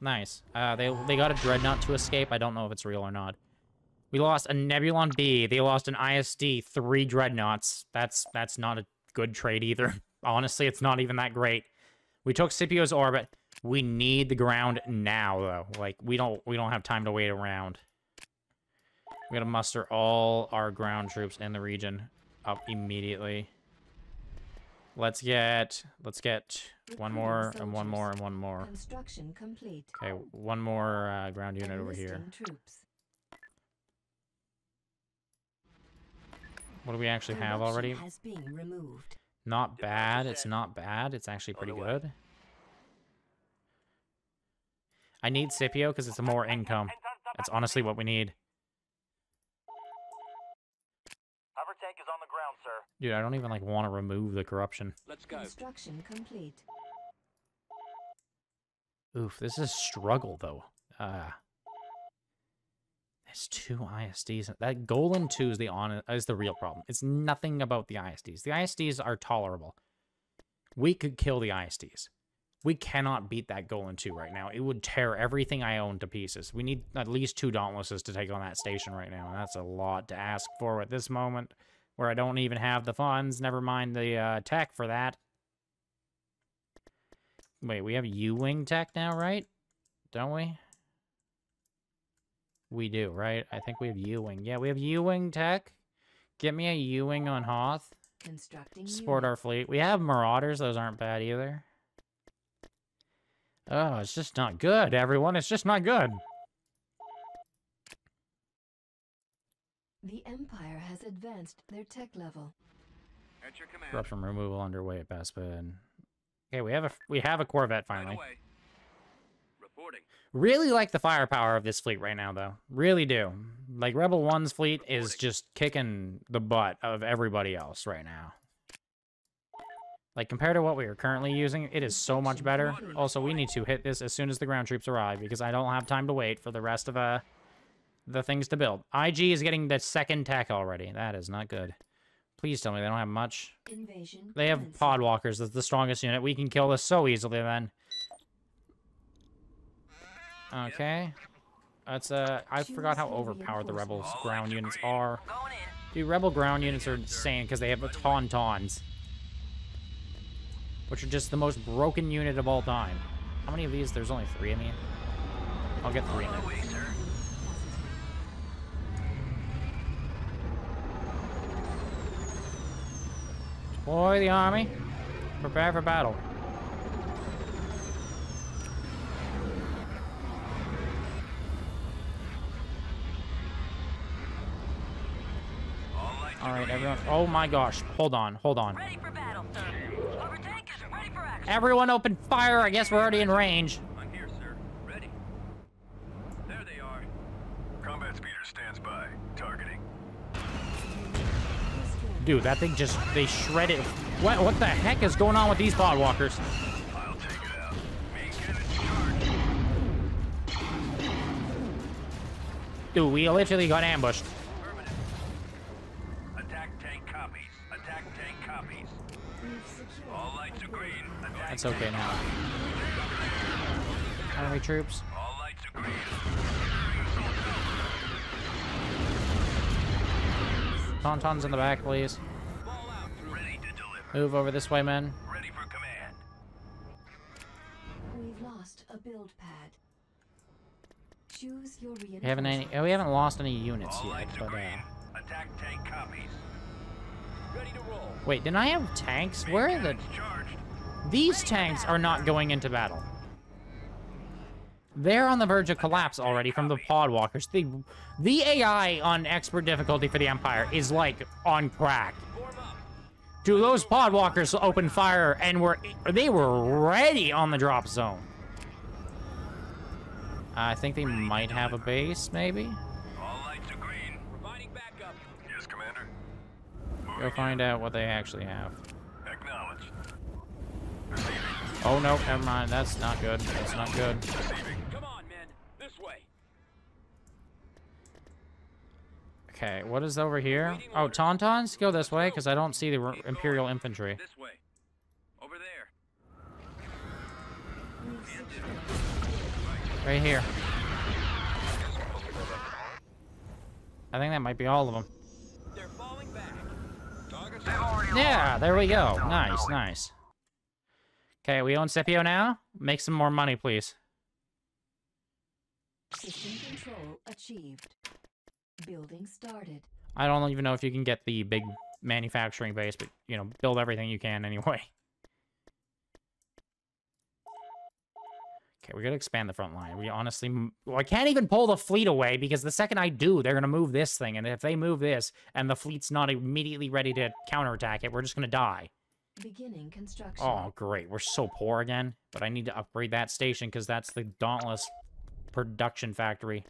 Nice. They got a dreadnought to escape. I don't know if it's real or not. We lost a Nebulon B. They lost an ISD. 3 dreadnoughts. That's not a good trade either. Honestly, it's not even that great. We took Scipio's orbit. We need the ground now, though. Like, we don't have time to wait around. We gotta muster all our ground troops in the region up immediately. Let's get one more and one more and one more. Construction complete. Okay, one more ground unit over here. What do we actually have already? Not bad. It's not bad. It's actually pretty good. I need Scipio because it's more income. That's honestly what we need. Hover tank is on the ground, sir. Dude, I don't even like want to remove the corruption. Let's go. Construction complete. Oof, this is a struggle though. There's 2 ISDs. That Golan 2 is the real problem. It's nothing about the ISDs. The ISDs are tolerable. We could kill the ISDs. We cannot beat that Golan 2 right now. It would tear everything I own to pieces. We need at least 2 Dauntlesses to take on that station right now, and that's a lot to ask for at this moment, where I don't even have the funds, never mind the tech for that. Wait, we have U-Wing tech now, right? Don't we? We do, right? I think we have U-Wing. Yeah, we have U-Wing tech. Get me a U-Wing on Hoth. Support our fleet. We have Marauders. Those aren't bad either. Oh, it's just not good, everyone. It's just not good. The Empire has advanced their tech level. At your command. Corruption removal underway at Bespin. Okay, we have a Corvette finally. Right. Reporting. Really like the firepower of this fleet right now, though. Really do. Like Rebel 1's fleet is just kicking the butt of everybody else right now. Like, compared to what we are currently using, it is so much better. Also, we need to hit this as soon as the ground troops arrive, because I don't have time to wait for the rest of the things to build. IG is getting the 2nd tech already. That is not good. Please tell me they don't have much. They have Podwalkers. That's the strongest unit. We can kill this so easily, then. Okay. That's, I forgot how overpowered the Rebels' ground units are. Dude, Rebel ground units are insane, because they have Tauntauns, which are just the most broken unit of all time. How many of these? There's only 3 in here. I'll get 3 in there. Deploy the army. Prepare for battle. Alright, everyone. Oh my gosh. Hold on, hold on. Ready for battle, everyone open fire. I guess we're already in range. I'm here, sir. Ready. There they are. Combat speeder stands by. Targeting. Dude, that thing just, they shred it. What the heck is going on with these Podwalkers? I'll take it out. Make it a charge. Dude, we literally got ambushed. Attack tank copies. Attack tank copies. All lights are green. Attack That's okay now. Enemy troops. All lights are green. Tauntauns in the back, please. Move over this way, men. Ready for command. We've lost a build pad. Choose your reinforcements. We haven't lost any units yet, but attack tank copies. Ready to roll. Wait, didn't I have tanks? Where are the charged? These tanks are not going into battle. They're on the verge of collapse already from the Podwalkers. The AI on expert difficulty for the Empire is like on crack. Dude, those Podwalkers opened fire and they were ready on the drop zone. I think they might have a base, maybe. All lights are green. Providing backup. Yes, Commander. Go find out what they actually have. Acknowledged. Receiving. Oh no, never mind. That's not good. That's not good. Receiving. Come on, men. This way. Okay, what is over here? Oh, Tauntauns? Go this way, because I don't see the Imperial Infantry. This way. Over there. Right here. I think that might be all of them. They're falling back. Yeah, there we go. Nice, nice. Okay, we own Scipio now? Make some more money, please. System control achieved. Building started. I don't even know if you can get the big manufacturing base, but, you know, build everything you can anyway. Okay, we gotta expand the front line. We honestly... Well, I can't even pull the fleet away, because the second I do, they're gonna move this thing, and if they move this, and the fleet's not immediately ready to counterattack it, we're just gonna die. Beginning construction. Oh, great. We're so poor again, but I need to upgrade that station, because that's the Dauntless production factory.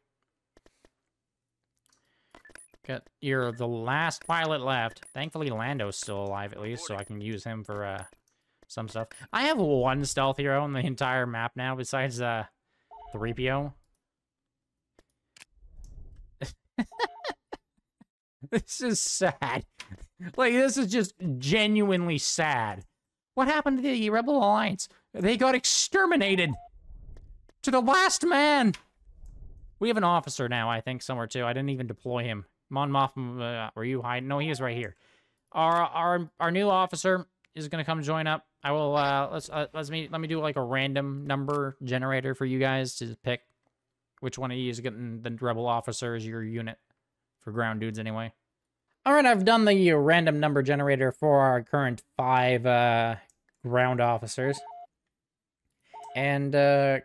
Got you're the last pilot left. Thankfully, Lando's still alive at least, so I can use him for some stuff. I have one stealth hero on the entire map now, besides 3PO. This is sad. Like, this is just genuinely sad. What happened to the Rebel Alliance? They got exterminated to the last man. We have an officer now, I think, somewhere too. I didn't even deploy him. Mon Mothma, were you hiding? No, he is right here. Our new officer is gonna come join up. I will let me do like a random number generator for you guys to pick which one of you is getting the rebel officer as your unit for ground dudes anyway. All right, I've done the random number generator for our current 5 ground officers. And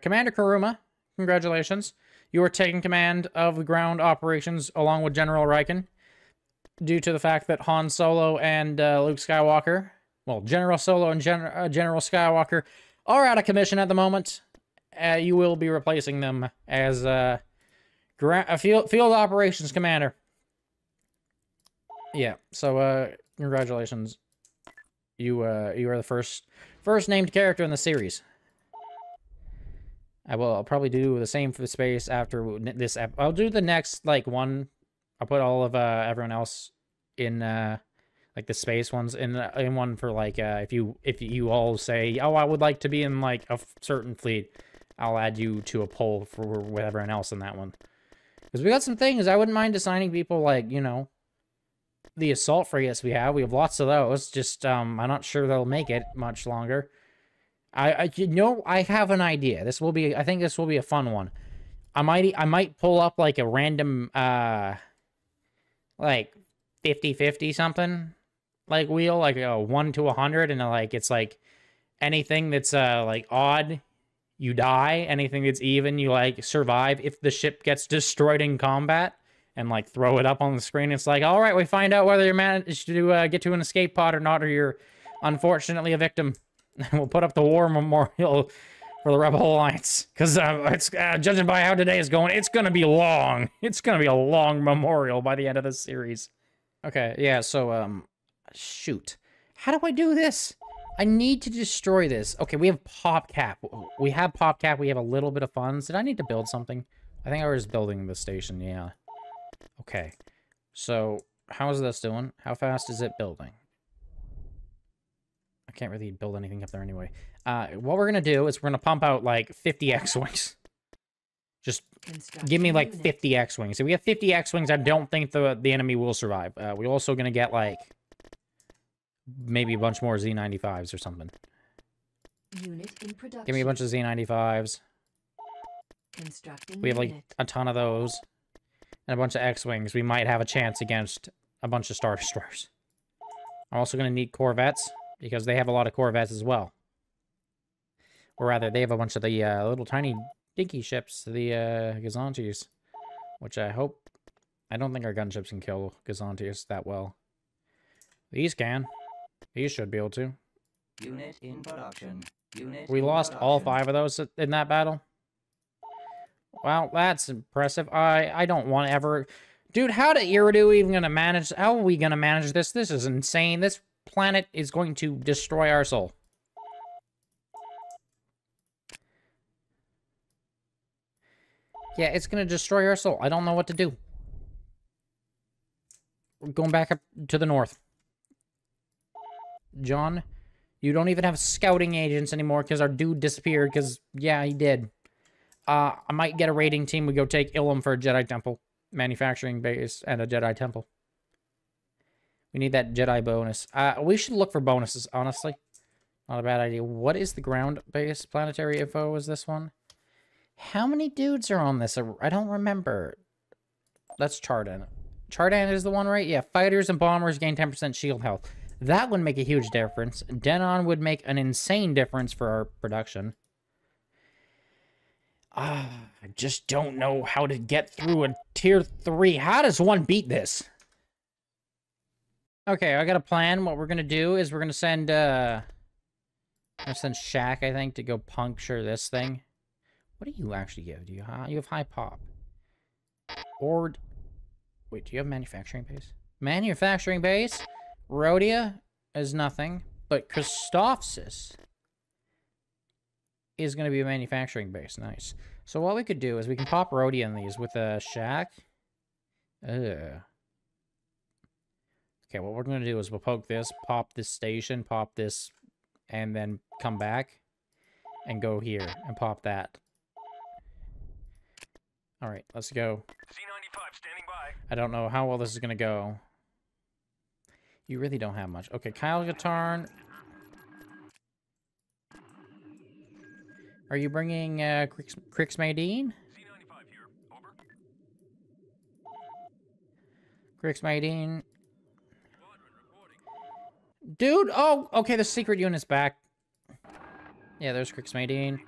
Commander Kuruma, congratulations. You are taking command of the ground operations along with General Riken, due to the fact that Han Solo and Luke Skywalker, well, General Solo and General Skywalker are out of commission at the moment. You will be replacing them as field operations commander. Yeah, so congratulations. You are the first named character in the series. I'll probably do the same for the space after this. I'll do the next, like, one. I'll put all of everyone else in, like, the space ones in one for, like, if you all say, oh, I would like to be in, like, a certain fleet, I'll add you to a poll for with everyone else in that one. Because we got some things. I wouldn't mind assigning people, like, you know, the assault frigates we have. We have lots of those. Just, I'm not sure they'll make it much longer. You know, I have an idea. This will be, I think this will be a fun one. I might pull up like a random, like 50-50 something, like wheel, like a 1 to 100. And like, it's like anything that's, like odd, you die. Anything that's even, you like survive. If the ship gets destroyed in combat, and like throw it up on the screen, it's like, all right, we find out whether you managed to get to an escape pod or not, or you're unfortunately a victim. We'll put up the war memorial for the Rebel Alliance, because it's judging by how today is going, it's gonna be long. It's gonna be a long memorial by the end of the series. Okay, yeah. So Shoot. How do I do this? I need to destroy this. Okay, we have PopCap. We have PopCap. We have a little bit of funds. Did I need to build something? I think I was building the station, yeah. Okay. So, how is this doing? How fast is it building? I can't really build anything up there anyway. What we're going to do is we're going to pump out, like, 50 X-Wings. Just give me, like, 50 X-Wings. If we have 50 X-Wings, I don't think the enemy will survive. We're also going to get, like, maybe a bunch more Z95s or something. Unit in production. Give me a bunch of Z95s. Constructing. We have, like, a ton of those. And a bunch of X-Wings. We might have a chance against a bunch of Star Destroyers. I'm also going to need Corvettes, because they have a lot of Corvettes as well. Or rather, they have a bunch of the little tiny dinky ships, the Gazantes, which I hope... I don't think our gunships can kill Gazantes that well. These can. These should be able to. Unit in production. Unit we lost production. All 5 of those in that battle. Wow, that's impressive. I don't want to ever... Dude, how do Iridu even going to manage... How are we going to manage this? This is insane. This planet is going to destroy our soul. Yeah, it's going to destroy our soul. I don't know what to do. We're going back up to the north. John, you don't even have scouting agents anymore because our dude disappeared because, yeah, he did. I might get a raiding team. We go take Ilum for a Jedi Temple. Manufacturing base and a Jedi Temple. We need that Jedi bonus. We should look for bonuses, honestly. Not a bad idea. What is the ground base? Planetary info is this one. How many dudes are on this? I don't remember. That's Chardan. Chardan is the one, right? Yeah, fighters and bombers gain 10% shield health. That would make a huge difference. Denon would make an insane difference for our production. I just don't know how to get through a tier 3. How does one beat this? Okay, I got a plan. What we're going to do is we're going to send, Shaq, I think, to go puncture this thing. What do you actually give? Do you have high pop? Or... Wait, do you have manufacturing base? Manufacturing base? Rhodia is nothing, but Christophsis is going to be a manufacturing base. Nice. So what we could do is we can pop Rhodia in these with a Shack. Okay, what we're going to do is we'll poke this, pop this station, pop this, and then come back and go here and pop that. All right, let's go. Z95 standing by. I don't know how well this is going to go. You really don't have much. Okay, Kyle Katarn. Are you bringing Krixmadine? Z95 here. Over. Krixmadine. Dude! Oh! Okay, the secret unit's back. Yeah, there's Krixmadine.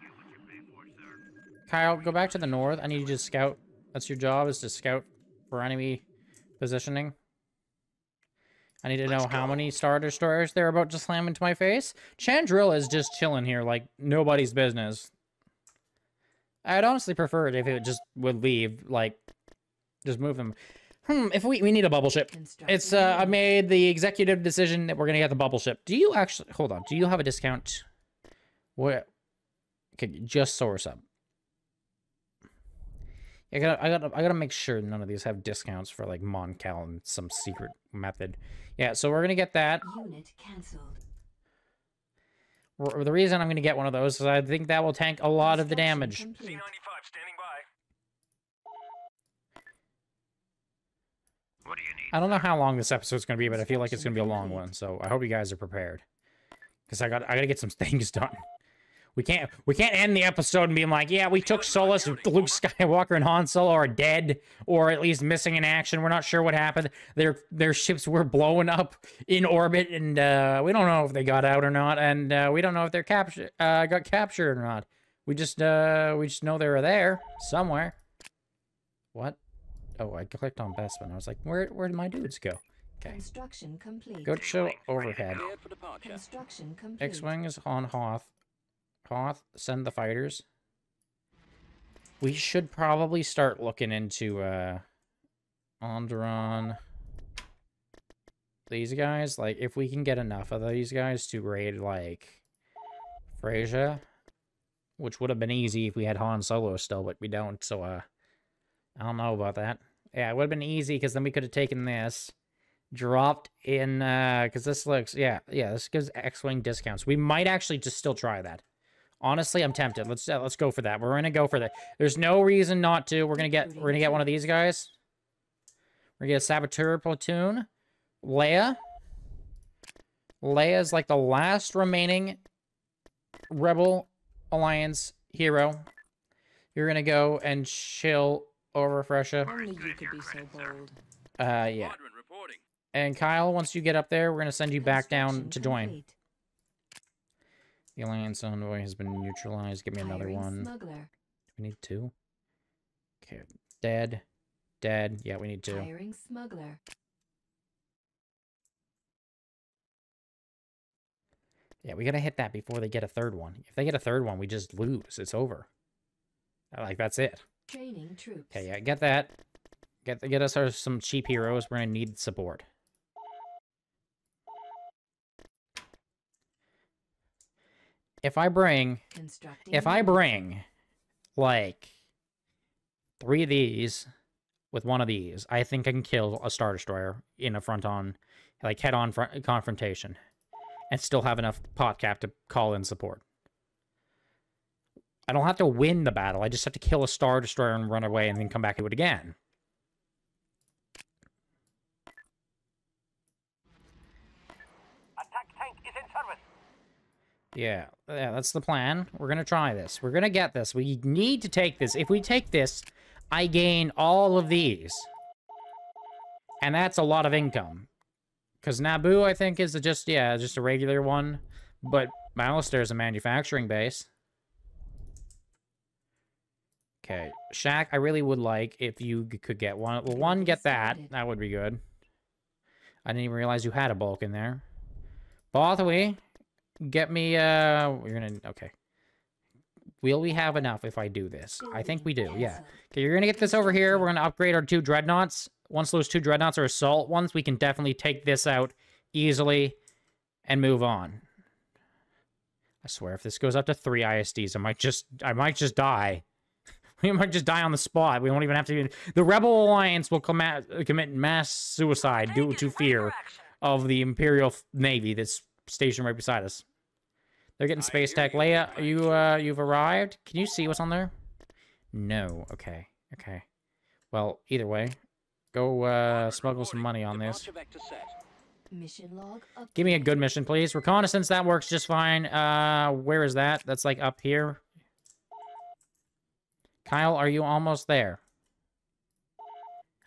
Kyle, go back to the north. I need you to scout. That's your job, is to scout for enemy positioning. I need to know how many Star Destroyers they're about to slam into my face. Chandrilla is just chilling here like nobody's business. I'd honestly prefer it if it just would leave, like, just move them. If we need a bubble ship. It's, I made the executive decision that we're gonna get the bubble ship. Do you actually, hold on, do you have a discount? What? Okay, just source up. I gotta make sure none of these have discounts for like Moncal and some secret method. Yeah, so we're gonna get that. Unit canceled. The reason I'm gonna get one of those is I think that will tank a lot of the damage. Z95 standing by. What do you need? I don't know how long this episode's gonna be, but I feel like it's gonna be a long one. So I hope you guys are prepared, because I gotta get some things done. We can't end the episode and being like, yeah, we took Sullust, Luke Skywalker and Han Solo are dead, or at least missing in action. We're not sure what happened. Their ships were blowing up in orbit, and we don't know if they got out or not, and we don't know if they're got captured or not. We just know they were there somewhere. What? Oh, I clicked on Bestman. I was like, where did my dudes go? Okay. Construction complete. Go to show overhead. Construction complete. X-Wing is on Hoth. Hoth, send the fighters. We should probably start looking into Onderon. these guys, like, if we can get enough of these guys to raid, like, Freysia, which would have been easy if we had Han Solo still, but we don't, so, I don't know about that. Yeah, it would have been easy, because then we could have taken this, dropped in, because this looks, yeah, this gives X-Wing discounts. We might actually just still try that. Honestly, I'm tempted. Let's go for that. We're gonna go for that. There's no reason not to. We're gonna get one of these guys. We're gonna get a saboteur platoon. Leia. Leia's like the last remaining Rebel Alliance hero. You're gonna go and chill over Freysia. Only you could be so bold. Yeah. And Kyle, once you get up there, we're gonna send you back down to join. The Alliance envoy has been neutralized. Give me another one. Smuggler. We need two. Okay. Dead. Dead. Yeah, we need two. Hiring smuggler. Yeah, we gotta hit that before they get a third one. If they get a third one, we just lose. It's over. Like, that's it. Training troops. Okay, yeah, get that. Get us some cheap heroes. We're gonna need support. If I bring, like, three of these with one of these, I think I can kill a Star Destroyer in a front-on, like, head-on confrontation and still have enough PodCap to call in support. I don't have to win the battle. I just have to kill a Star Destroyer and run away and then come back to it again. Yeah, that's the plan. We're gonna try this. We're gonna get this. We need to take this. If we take this, I gain all of these. And that's a lot of income. Because Naboo, I think, is just, yeah, just a regular one. But Mallister is a manufacturing base. Okay, Shaq, I really would like if you could get one. Well, one, get that. That would be good. I didn't even realize you had a bulk in there. Bothwee. Get me, we're gonna, okay. Will we have enough if I do this? I think we do, yeah. Okay, you're gonna get this over here. We're gonna upgrade our two dreadnoughts. Once those two dreadnoughts are assault ones, we can definitely take this out easily and move on. I swear, if this goes up to 3 ISDs, I might just die. We might just die on the spot. We won't even have to, the Rebel Alliance will commit mass suicide due to fear of the Imperial Navy that's stationed right beside us. They're getting space tech. Leia, are you, you've arrived? Can you see what's on there? No. Okay. Okay. Well, either way, go, smuggle some money on this. Give me a good mission, please. Reconnaissance, that works just fine. Where is that? That's, like, up here. Kyle, are you almost there?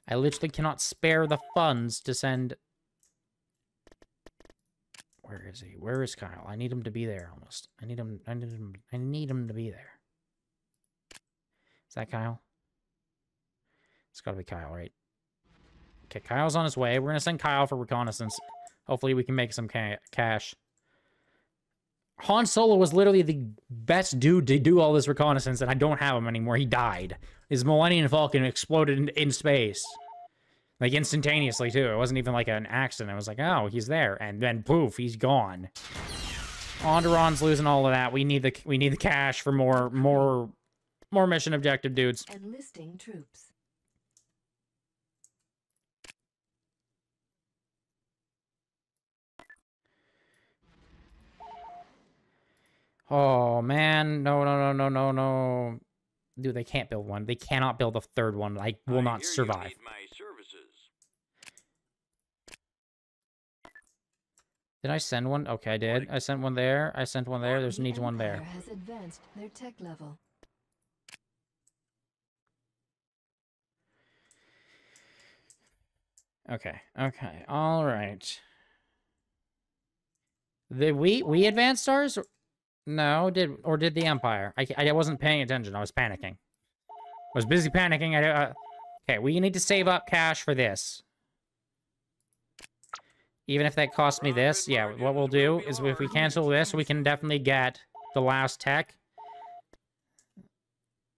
I literally cannot spare the funds to send... Where is he? Where is Kyle? I need him to be there almost. I need him to be there. Is that Kyle? It's gotta be Kyle, right? Okay, Kyle's on his way. We're gonna send Kyle for reconnaissance. Hopefully we can make some cash. Han Solo was literally the best dude to do all this reconnaissance, and I don't have him anymore. He died. His Millennium Falcon exploded in space. Like, instantaneously, too. It wasn't even, like, an accident. I was like, oh, he's there. And then, poof, he's gone. Onderon's losing all of that. We need the cash for more mission objective, dudes. Enlisting troops. Oh, man. No. Dude, they can't build one. They cannot build a third one. I will not survive. Did I send one? Okay, I did. I sent one there. I sent one there. There's needs one there. Has advanced their tech level. Okay. Okay. All right. Did we advanced ours? No, did the Empire? I wasn't paying attention. I was panicking. I was busy panicking. Okay, we need to save up cash for this. Even if that costs me this, yeah, what we'll do is if we cancel this, we can definitely get the last tech.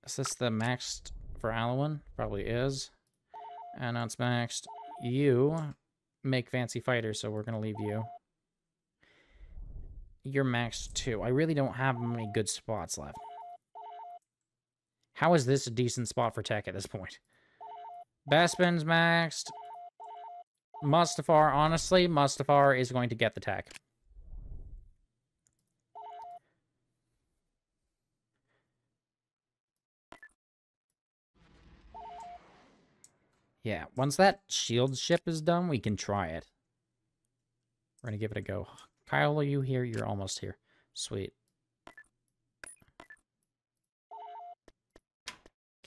Is this the maxed for Alowin? Probably is. And now it's maxed. You make fancy fighters, so we're going to leave you. You're max 2. I really don't have many good spots left. How is this a decent spot for tech at this point? Bespin's maxed. Mustafar, honestly, Mustafar is going to get the tech. Yeah, once that shield ship is done, we can try it. We're going to give it a go. Kyle, are you here? You're almost here. Sweet.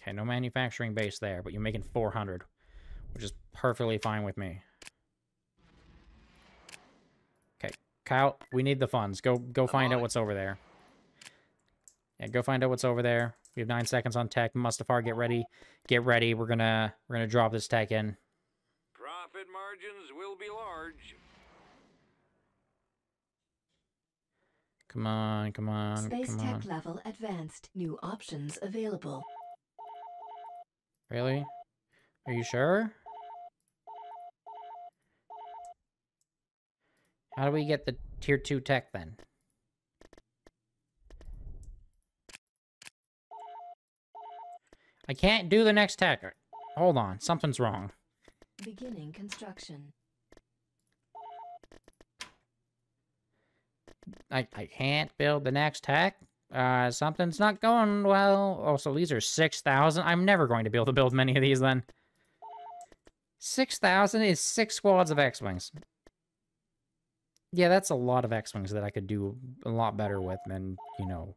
Okay, no manufacturing base there, but you're making 400, which is perfectly fine with me. Okay, Kyle, we need the funds. Go find out what's over there. Yeah, go find out what's over there. We have 9 seconds on tech. Mustafar, get ready. Get ready. We're gonna drop this tech in. Profit margins will be large. Come on, come on. Space tech level advanced. New options available. Really? Are you sure? How do we get the tier 2 tech then? I can't do the next tech. Hold on, something's wrong. Beginning construction. I can't build the next tech. Something's not going well. Oh, so these are 6,000. I'm never going to be able to build many of these then. 6,000 is 6 squads of X-Wings. Yeah, that's a lot of X-Wings that I could do a lot better with than, you know,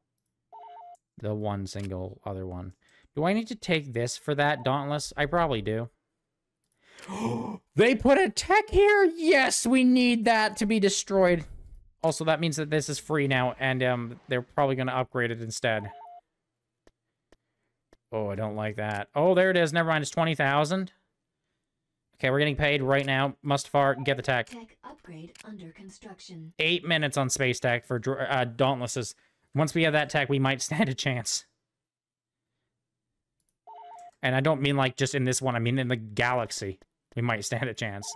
the one single other one. Do I need to take this for that Dauntless? I probably do. They put a tech here? Yes, we need that to be destroyed. Also, that means that this is free now, and they're probably going to upgrade it instead. Oh, I don't like that. Oh, there it is. Never mind. It's 20,000. Okay, we're getting paid right now. Mustafar, get the tech. Tech upgrade under construction. 8 minutes on space tech for Dauntlesses. Once we have that tech, we might stand a chance. And I don't mean, like, just in this one. I mean in the galaxy. We might stand a chance.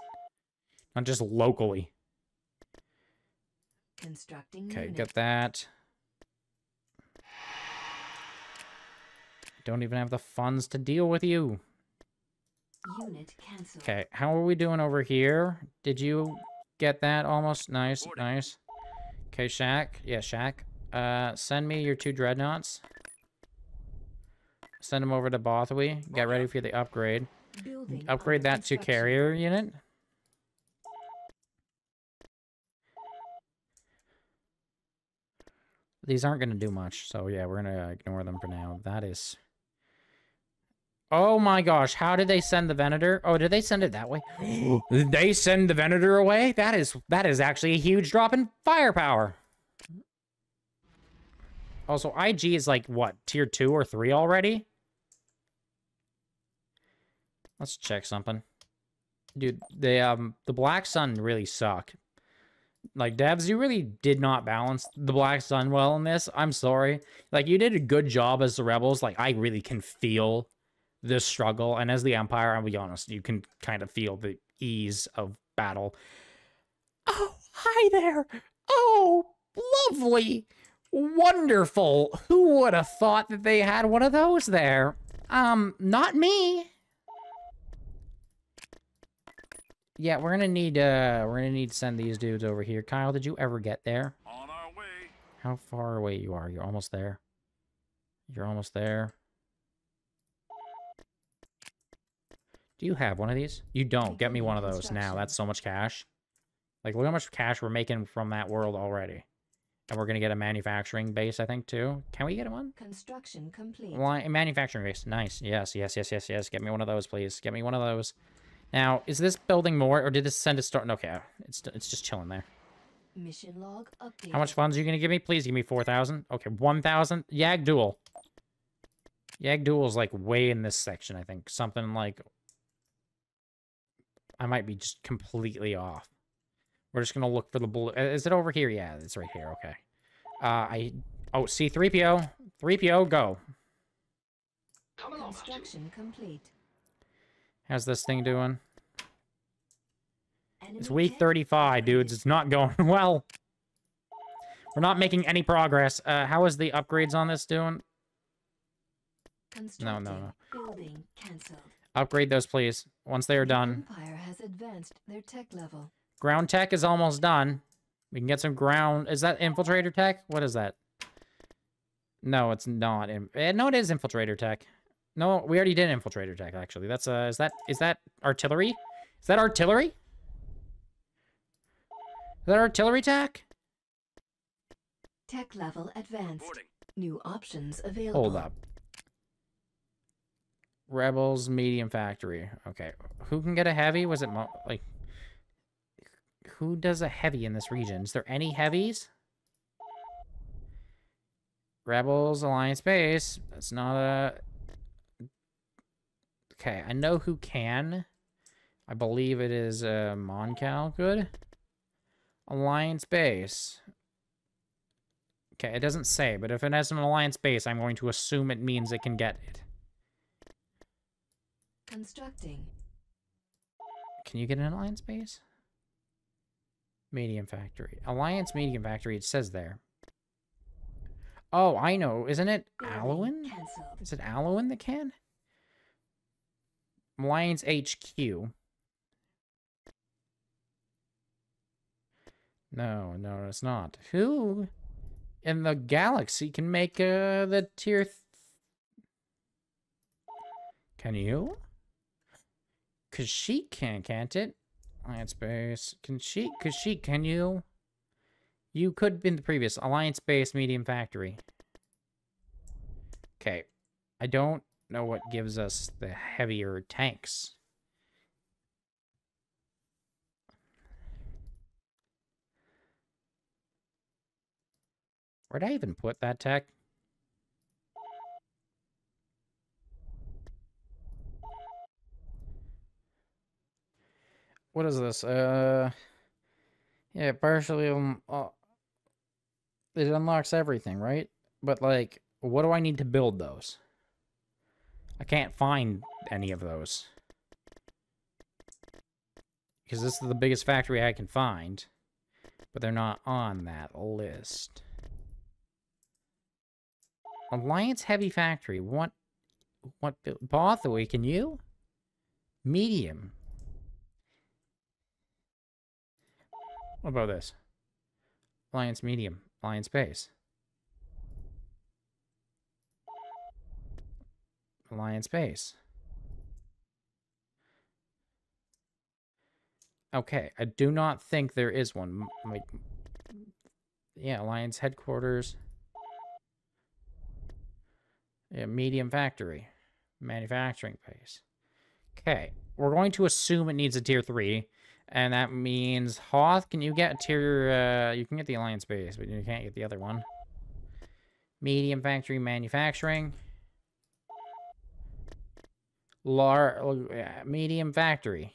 Not just locally. Constructing okay, unit. Get that. Don't even have the funds to deal with you. Unit canceled. Okay, how are we doing over here? Did you get that almost? Nice, order. Nice. Okay, Shaq. Yeah, Shaq. Send me your 2 dreadnoughts. Send them over to Bothwey. Get ready for the upgrade. Building upgrade that to carrier unit. These aren't going to do much, so yeah, we're going to ignore them for now. That is... Oh my gosh, how did they send the Venator? Oh, did they send it that way? Did they send the Venator away? That is actually a huge drop in firepower. Also, IG is like, what, tier 2 or 3 already? Let's check something. Dude, the Black Sun really suck. Like, devs, you really did not balance the Black Sun well in this. I'm sorry. Like, you did a good job as the Rebels. Like, I really can feel the struggle. And as the Empire, I'll be honest, you can kind of feel the ease of battle. Oh, hi there. Oh, lovely. Wonderful. Who would have thought that they had one of those there? Not me. Yeah, we're gonna need to send these dudes over here. Kyle, did you ever get there? On our way. How far away you are? You're almost there. You're almost there. Do you have one of these? You don't. Get me one of those now. That's so much cash. Like, look how much cash we're making from that world already. And we're gonna get a manufacturing base, I think, too. Can we get one? Construction complete. Line, manufacturing base. Nice. Yes, yes, yes, yes, yes. Get me one of those, please. Get me one of those. Now, is this building more, or did this send a start? Okay, it's just chilling there. Mission log update. How much funds are you going to give me? Please give me 4,000. Okay, 1,000. Yagduel. Yagduel's, like, way in this section, I think. Something like... I might be just completely off. We're just going to look for the blue... Is it over here? Yeah, it's right here. Okay. Oh, see, 3PO. 3PO, go. Come along. Construction complete. How's this thing doing? It's week 35, dudes. It's not going well. We're not making any progress. How is the upgrades on this doing? No. Building canceled. Upgrade those, please. Once they are done. Empire has advanced their tech level. Ground tech is almost done. We can get some ground. Is that infiltrator tech? What is that? No, it's not. No, it is infiltrator tech. No, we already did infiltrator tech. Actually, that's is that artillery? Is that artillery? Is that artillery tech? Tech level advanced. Boarding. New options available. Hold up. Rebels medium factory. Okay, who can get a heavy? Was it like? Who does a heavy in this region? Is there any heavies? Rebels, Alliance Base. That's not a... Okay, I know who can. I believe it is Moncal. Good. Alliance Base. Okay, it doesn't say, but if it has an Alliance Base, I'm going to assume it means it can get it. Constructing. Can you get an Alliance Base? Medium factory. Alliance medium factory, it says there. Oh, I know. Isn't it Alloan? Is it Alloan that can? Alliance HQ. No, it's not. Who in the galaxy can make the tier... Can you? Because she can, can't it? Alliance base. Can she? Could she? Can you? You could have been the previous. Alliance base, medium factory. Okay. I don't know what gives us the heavier tanks. Where'd I even put that tech? What is this? Yeah, partially, it unlocks everything, right? But, like, what do I need to build those? I can't find any of those. Because this is the biggest factory I can find. But they're not on that list. Alliance Heavy Factory. What Bothway, can you? Medium. What about this? Alliance medium. Alliance base. Alliance base. Okay, I do not think there is one. Yeah, Alliance headquarters. Yeah, medium factory. Manufacturing base. Okay, we're going to assume it needs a tier 3. And that means Hoth, can you get tier, you can get the Alliance Base, but you can't get the other one. Medium Factory Manufacturing. Medium Factory.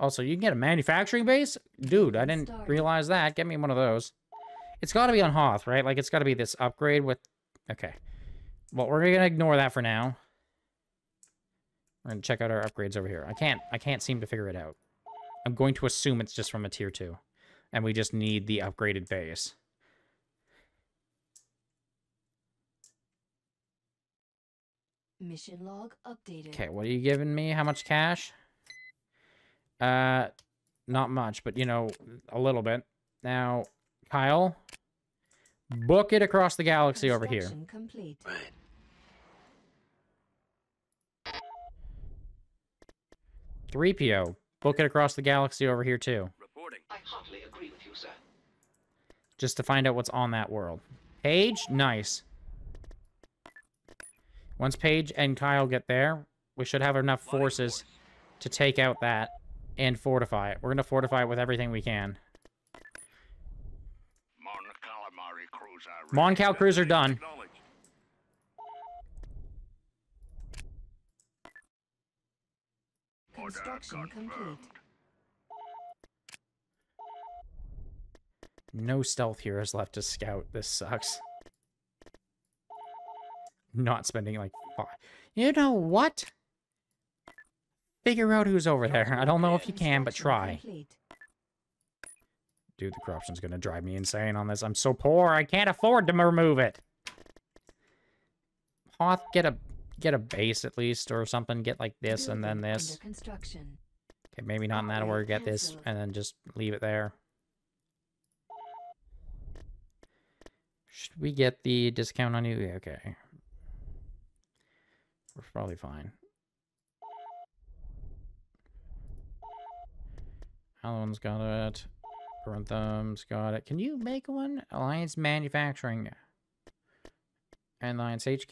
Also, you can get a Manufacturing Base? Dude, I didn't realize that. Get me one of those. It's gotta be on Hoth, right? Like, it's gotta be this upgrade with... Okay. Well, we're going to ignore that for now. We're going to check out our upgrades over here. I can't seem to figure it out. I'm going to assume it's just from a tier 2. And we just need the upgraded base. Mission log updated. Okay, what are you giving me? How much cash? Not much, but, you know, a little bit. Now, Kyle, book it across the galaxy over here. Complete. Right. '3PO, book it across the galaxy over here too. Reporting. I heartily agree with you, sir. Just to find out what's on that world. Paige, nice. Once Paige and Kyle get there, we should have enough forces to take out that and fortify it. We're gonna fortify it with everything we can. Moncal cruiser done. Construction complete. No stealth heroes left to scout. This sucks. Not spending like 5. You know what? Figure out who's over there. I don't know if you can, but try. Dude, the corruption's gonna drive me insane on this. I'm so poor, I can't afford to remove it. Hoth, get a base at least, or something. Get like this, and then this. Okay, maybe not in that order. Get this, and then just leave it there. Should we get the discount on you? Okay. We're probably fine. Allen's got it. Parenthum's got it. Can you make one? Alliance Manufacturing. And Alliance HQ.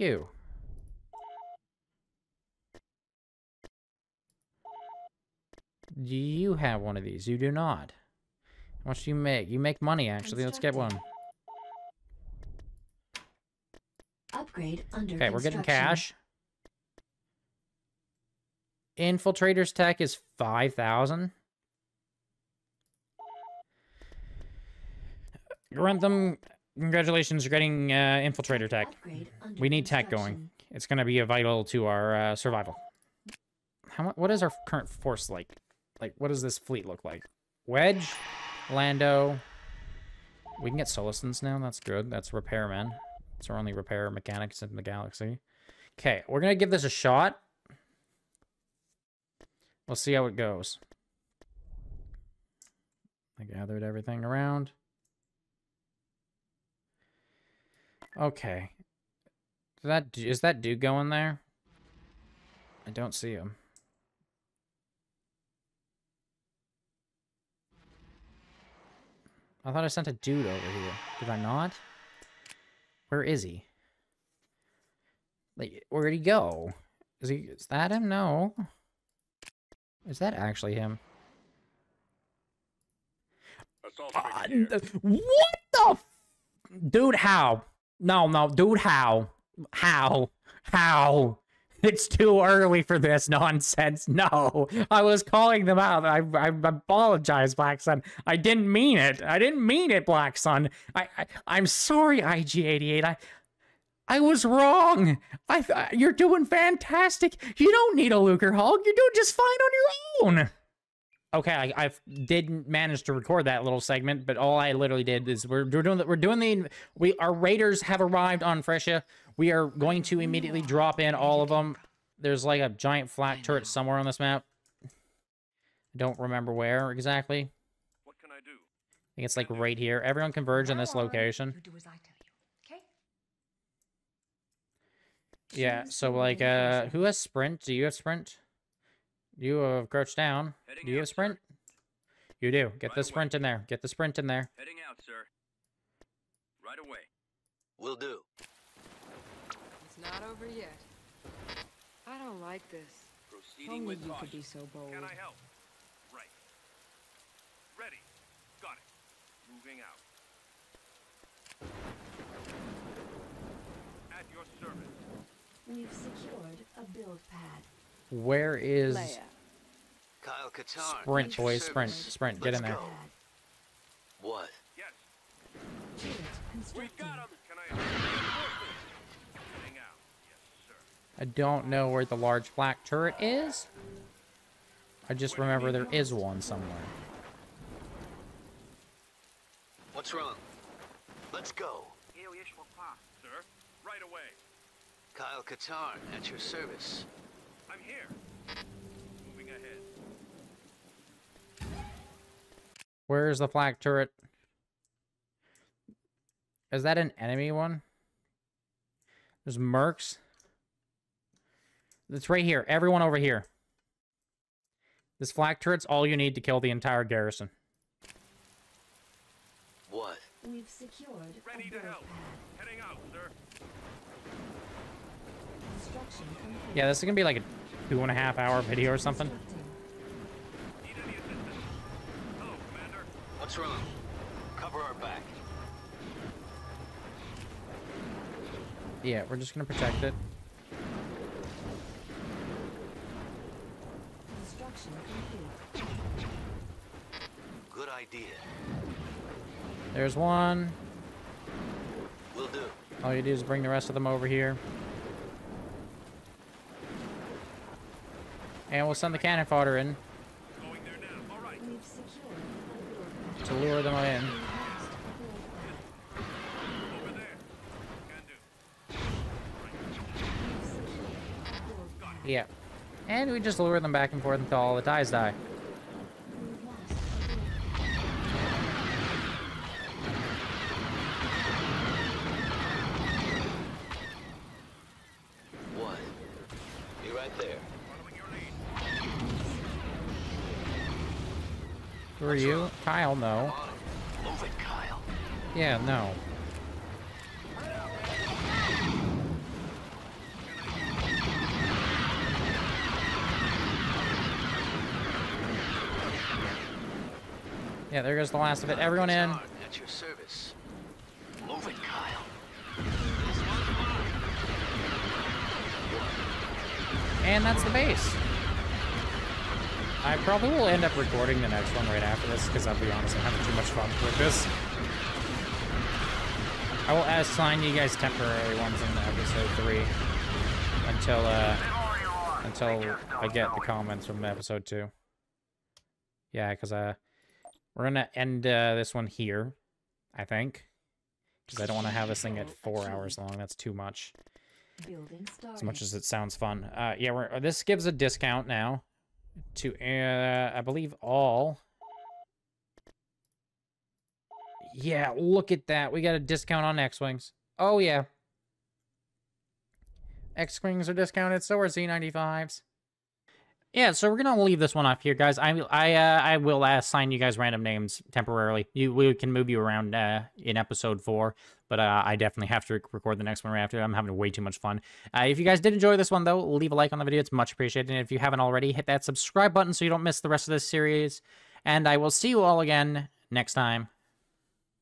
Do you have one of these? You do not. How much do you make? You make money, actually. Let's get one. Upgrade under construction. Okay, we're getting cash. Infiltrator's tech is 5,000. Grantham, congratulations, you're getting infiltrator tech. We need tech going. It's going to be vital to our survival. What is our current force like? Like, what does this fleet look like? Wedge, Lando. We can get Sullustans now. That's good. That's repairmen. It's our only repair mechanics in the galaxy. Okay, we're going to give this a shot. We'll see how it goes. I gathered everything around. Okay. Is that dude going there? I don't see him. I thought I sent a dude over here. Did I not? Where is he? Like, where'd he go? Is that him? No. Is that actually him? What the f- Dude, how? No, no, dude, how? How? How? It's too early for this nonsense. No, I was calling them out. I apologize, Black Sun. I didn't mean it. I didn't mean it, Black Sun. I'm sorry, IG88. I was wrong. You're doing fantastic. You don't need a Luker Hulk. You're doing just fine on your own. Okay, I didn't manage to record that little segment, but all I literally did is our raiders have arrived on Fresia. We are going to immediately drop in all of them. There's like a giant flat turret somewhere on this map. I don't remember where exactly. What can I do? I think it's like right here. Everyone converge on this location. Yeah, so like, who has sprint? Do you have sprint? You have crouched down. Do you have sprint? You do. Get the sprint in there. Get the sprint in there. Heading out, sir. Right away. Will do. It's not over yet. I don't like this. Proceeding with caution. Only you could be so bold. Can I help? Right. Ready. Got it. Moving out. At your service. We've secured a build pad. Where is Leia. Kyle Katarn, sprint, boys? Sprint, sprint. Get in there. Go. What? Yes. We got him. Can I? Getting out. Yes, sir. I don't know where the large black turret is. I just remember there is one somewhere. What's wrong? Let's go. Sir, right away. Kyle Katarn, at your service. I'm here. Moving ahead. Where's the flak turret? Is that an enemy one? There's mercs. It's right here. Everyone over here. This flak turret's all you need to kill the entire garrison. What? We've secured. Ready to help. Heading out, sir. Yeah, this is gonna be like a 2.5 hour video or something. Hello, Commander. What's wrong? Cover our back. Yeah, we're just gonna protect it. Construction complete. Good idea. There's one. Will do. All you do is bring the rest of them over here. And we'll send the cannon fodder in to lure them in. Yeah. And we just lure them back and forth until all the ties die. One. Be right there. Who are you? Kyle, no. Yeah, no. Yeah, there goes the last of it. Everyone in. At your service. Move it, Kyle. And that's the base. I probably will end up recording the next one right after this, because I'll be honest, I'm having too much fun with this. I will assign you guys temporary ones in episode 3 until I get the comments from episode 2. Yeah, because we're going to end this one here, I think, because I don't want to have this thing at 4 hours long. That's too much, as much as it sounds fun. Yeah, this gives a discount now to, I believe, all. Yeah, look at that. We got a discount on X-Wings. Oh, yeah. X-Wings are discounted, so are Z95s. Yeah, so we're gonna leave this one off here, guys. I will assign you guys random names temporarily. We can move you around in episode 4, but I definitely have to record the next one right after. I'm having way too much fun. If you guys did enjoy this one, though, leave a like on the video. It's much appreciated. And if you haven't already, hit that subscribe button so you don't miss the rest of this series. And I will see you all again next time.